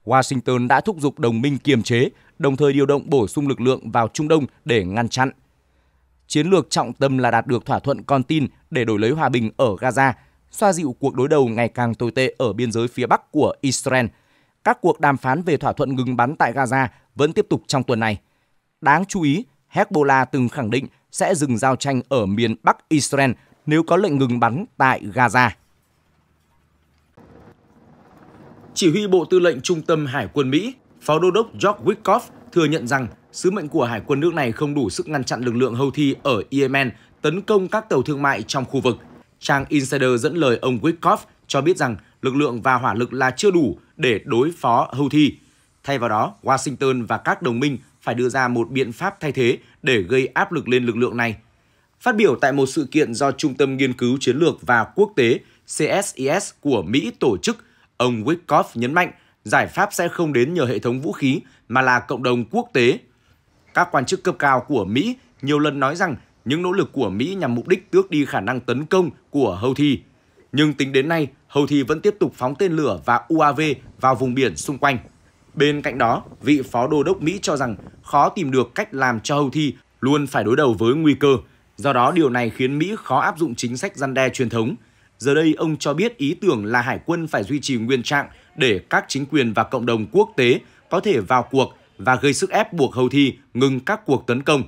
Washington đã thúc giục đồng minh kiềm chế, đồng thời điều động bổ sung lực lượng vào Trung Đông để ngăn chặn. Chiến lược trọng tâm là đạt được thỏa thuận con tin để đổi lấy hòa bình ở Gaza, xoa dịu cuộc đối đầu ngày càng tồi tệ ở biên giới phía Bắc của Israel. Các cuộc đàm phán về thỏa thuận ngừng bắn tại Gaza vẫn tiếp tục trong tuần này. Đáng chú ý, Hezbollah từng khẳng định sẽ dừng giao tranh ở miền Bắc Israel nếu có lệnh ngừng bắn tại Gaza. Chỉ huy Bộ Tư lệnh Trung tâm Hải quân Mỹ, Phó Đô đốc George Wyckoff thừa nhận rằng sứ mệnh của Hải quân nước này không đủ sức ngăn chặn lực lượng Houthi ở Yemen tấn công các tàu thương mại trong khu vực. Trang Insider dẫn lời ông Wyckoff cho biết rằng lực lượng và hỏa lực là chưa đủ để đối phó Houthi. Thay vào đó, Washington và các đồng minh phải đưa ra một biện pháp thay thế để gây áp lực lên lực lượng này. Phát biểu tại một sự kiện do Trung tâm Nghiên cứu Chiến lược và Quốc tế CSIS của Mỹ tổ chức, ông Wyckoff nhấn mạnh giải pháp sẽ không đến nhờ hệ thống vũ khí mà là cộng đồng quốc tế. Các quan chức cấp cao của Mỹ nhiều lần nói rằng những nỗ lực của Mỹ nhằm mục đích tước đi khả năng tấn công của Houthi. Nhưng tính đến nay, Houthi vẫn tiếp tục phóng tên lửa và UAV vào vùng biển xung quanh. Bên cạnh đó, vị phó đô đốc Mỹ cho rằng khó tìm được cách làm cho Houthi luôn phải đối đầu với nguy cơ. Do đó, điều này khiến Mỹ khó áp dụng chính sách răn đe truyền thống. Giờ đây, ông cho biết ý tưởng là hải quân phải duy trì nguyên trạng để các chính quyền và cộng đồng quốc tế có thể vào cuộc và gây sức ép buộc Houthi ngừng các cuộc tấn công.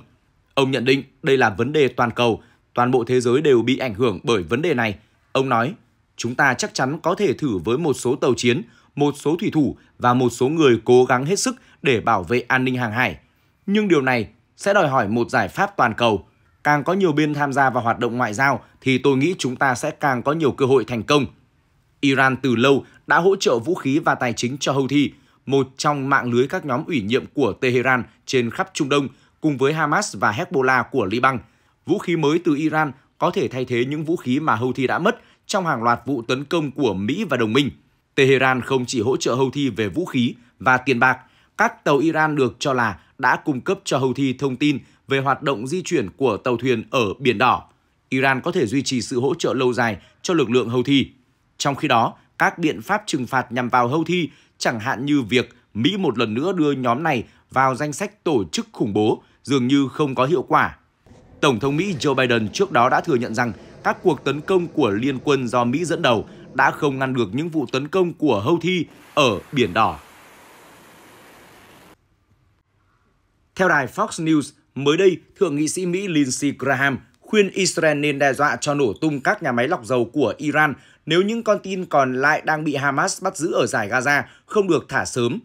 Ông nhận định đây là vấn đề toàn cầu, toàn bộ thế giới đều bị ảnh hưởng bởi vấn đề này. Ông nói, chúng ta chắc chắn có thể thử với một số tàu chiến, một số thủy thủ và một số người cố gắng hết sức để bảo vệ an ninh hàng hải. Nhưng điều này sẽ đòi hỏi một giải pháp toàn cầu. Càng có nhiều bên tham gia vào hoạt động ngoại giao thì tôi nghĩ chúng ta sẽ càng có nhiều cơ hội thành công. Iran từ lâu đã hỗ trợ vũ khí và tài chính cho Houthi, một trong mạng lưới các nhóm ủy nhiệm của Tehran trên khắp Trung Đông, cùng với Hamas và Hezbollah của Liban. Vũ khí mới từ Iran có thể thay thế những vũ khí mà Houthi đã mất trong hàng loạt vụ tấn công của Mỹ và đồng minh. Tehran không chỉ hỗ trợ Houthi về vũ khí và tiền bạc, các tàu Iran được cho là đã cung cấp cho Houthi thông tin về hoạt động di chuyển của tàu thuyền ở Biển Đỏ. Iran có thể duy trì sự hỗ trợ lâu dài cho lực lượng Houthi. Trong khi đó, các biện pháp trừng phạt nhằm vào Houthi, chẳng hạn như việc Mỹ một lần nữa đưa nhóm này vào danh sách tổ chức khủng bố, dường như không có hiệu quả. Tổng thống Mỹ Joe Biden trước đó đã thừa nhận rằng các cuộc tấn công của liên quân do Mỹ dẫn đầu đã không ngăn được những vụ tấn công của Houthi ở Biển Đỏ. Theo đài Fox News, mới đây, Thượng nghị sĩ Mỹ Lindsey Graham khuyên Israel nên đe dọa cho nổ tung các nhà máy lọc dầu của Iran nếu những con tin còn lại đang bị Hamas bắt giữ ở dải Gaza không được thả sớm.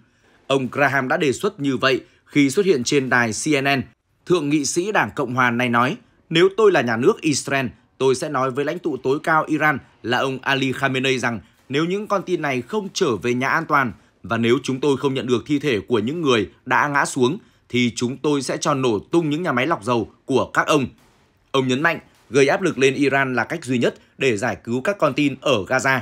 Ông Graham đã đề xuất như vậy khi xuất hiện trên đài CNN. Thượng nghị sĩ Đảng Cộng hòa này nói, nếu tôi là nhà nước Israel, tôi sẽ nói với lãnh tụ tối cao Iran là ông Ali Khamenei rằng nếu những con tin này không trở về nhà an toàn và nếu chúng tôi không nhận được thi thể của những người đã ngã xuống, thì chúng tôi sẽ cho nổ tung những nhà máy lọc dầu của các ông. Ông nhấn mạnh, gây áp lực lên Iran là cách duy nhất để giải cứu các con tin ở Gaza.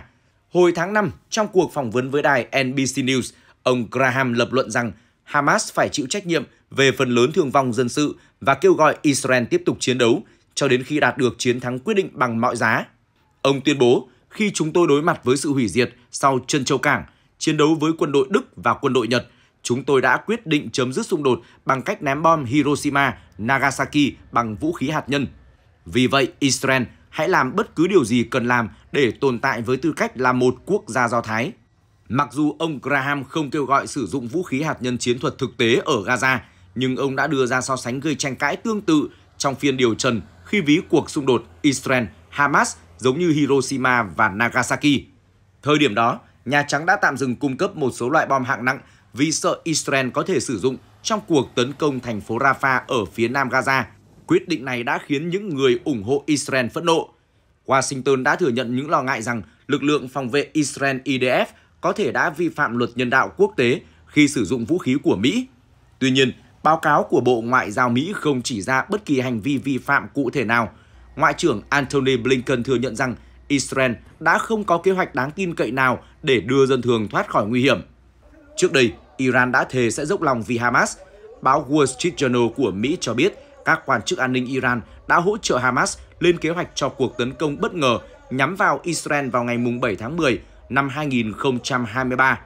Hồi tháng 5, trong cuộc phỏng vấn với đài NBC News, ông Graham lập luận rằng Hamas phải chịu trách nhiệm về phần lớn thương vong dân sự và kêu gọi Israel tiếp tục chiến đấu cho đến khi đạt được chiến thắng quyết định bằng mọi giá. Ông tuyên bố, khi chúng tôi đối mặt với sự hủy diệt sau Trân Châu Cảng, chiến đấu với quân đội Đức và quân đội Nhật, chúng tôi đã quyết định chấm dứt xung đột bằng cách ném bom Hiroshima, Nagasaki bằng vũ khí hạt nhân. Vì vậy, Israel hãy làm bất cứ điều gì cần làm để tồn tại với tư cách là một quốc gia Do Thái. Mặc dù ông Graham không kêu gọi sử dụng vũ khí hạt nhân chiến thuật thực tế ở Gaza, nhưng ông đã đưa ra so sánh gây tranh cãi tương tự trong phiên điều trần khi ví cuộc xung đột Israel-Hamas giống như Hiroshima và Nagasaki. Thời điểm đó, Nhà Trắng đã tạm dừng cung cấp một số loại bom hạng nặng vì sợ Israel có thể sử dụng trong cuộc tấn công thành phố Rafah ở phía nam Gaza. Quyết định này đã khiến những người ủng hộ Israel phẫn nộ. Washington đã thừa nhận những lo ngại rằng lực lượng phòng vệ Israel IDF có thể đã vi phạm luật nhân đạo quốc tế khi sử dụng vũ khí của Mỹ. Tuy nhiên, báo cáo của Bộ Ngoại giao Mỹ không chỉ ra bất kỳ hành vi vi phạm cụ thể nào. Ngoại trưởng Antony Blinken thừa nhận rằng Israel đã không có kế hoạch đáng tin cậy nào để đưa dân thường thoát khỏi nguy hiểm. Trước đây, Iran đã thề sẽ dốc lòng vì Hamas. Báo Wall Street Journal của Mỹ cho biết các quan chức an ninh Iran đã hỗ trợ Hamas lên kế hoạch cho cuộc tấn công bất ngờ nhắm vào Israel vào ngày 7 tháng 10 năm 2023.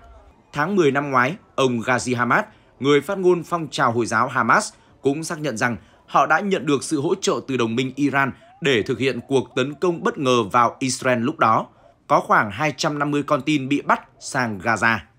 Tháng 10 năm ngoái, ông Ghazi Hamad, người phát ngôn phong trào Hồi giáo Hamas, cũng xác nhận rằng họ đã nhận được sự hỗ trợ từ đồng minh Iran để thực hiện cuộc tấn công bất ngờ vào Israel lúc đó. Có khoảng 250 con tin bị bắt sang Gaza.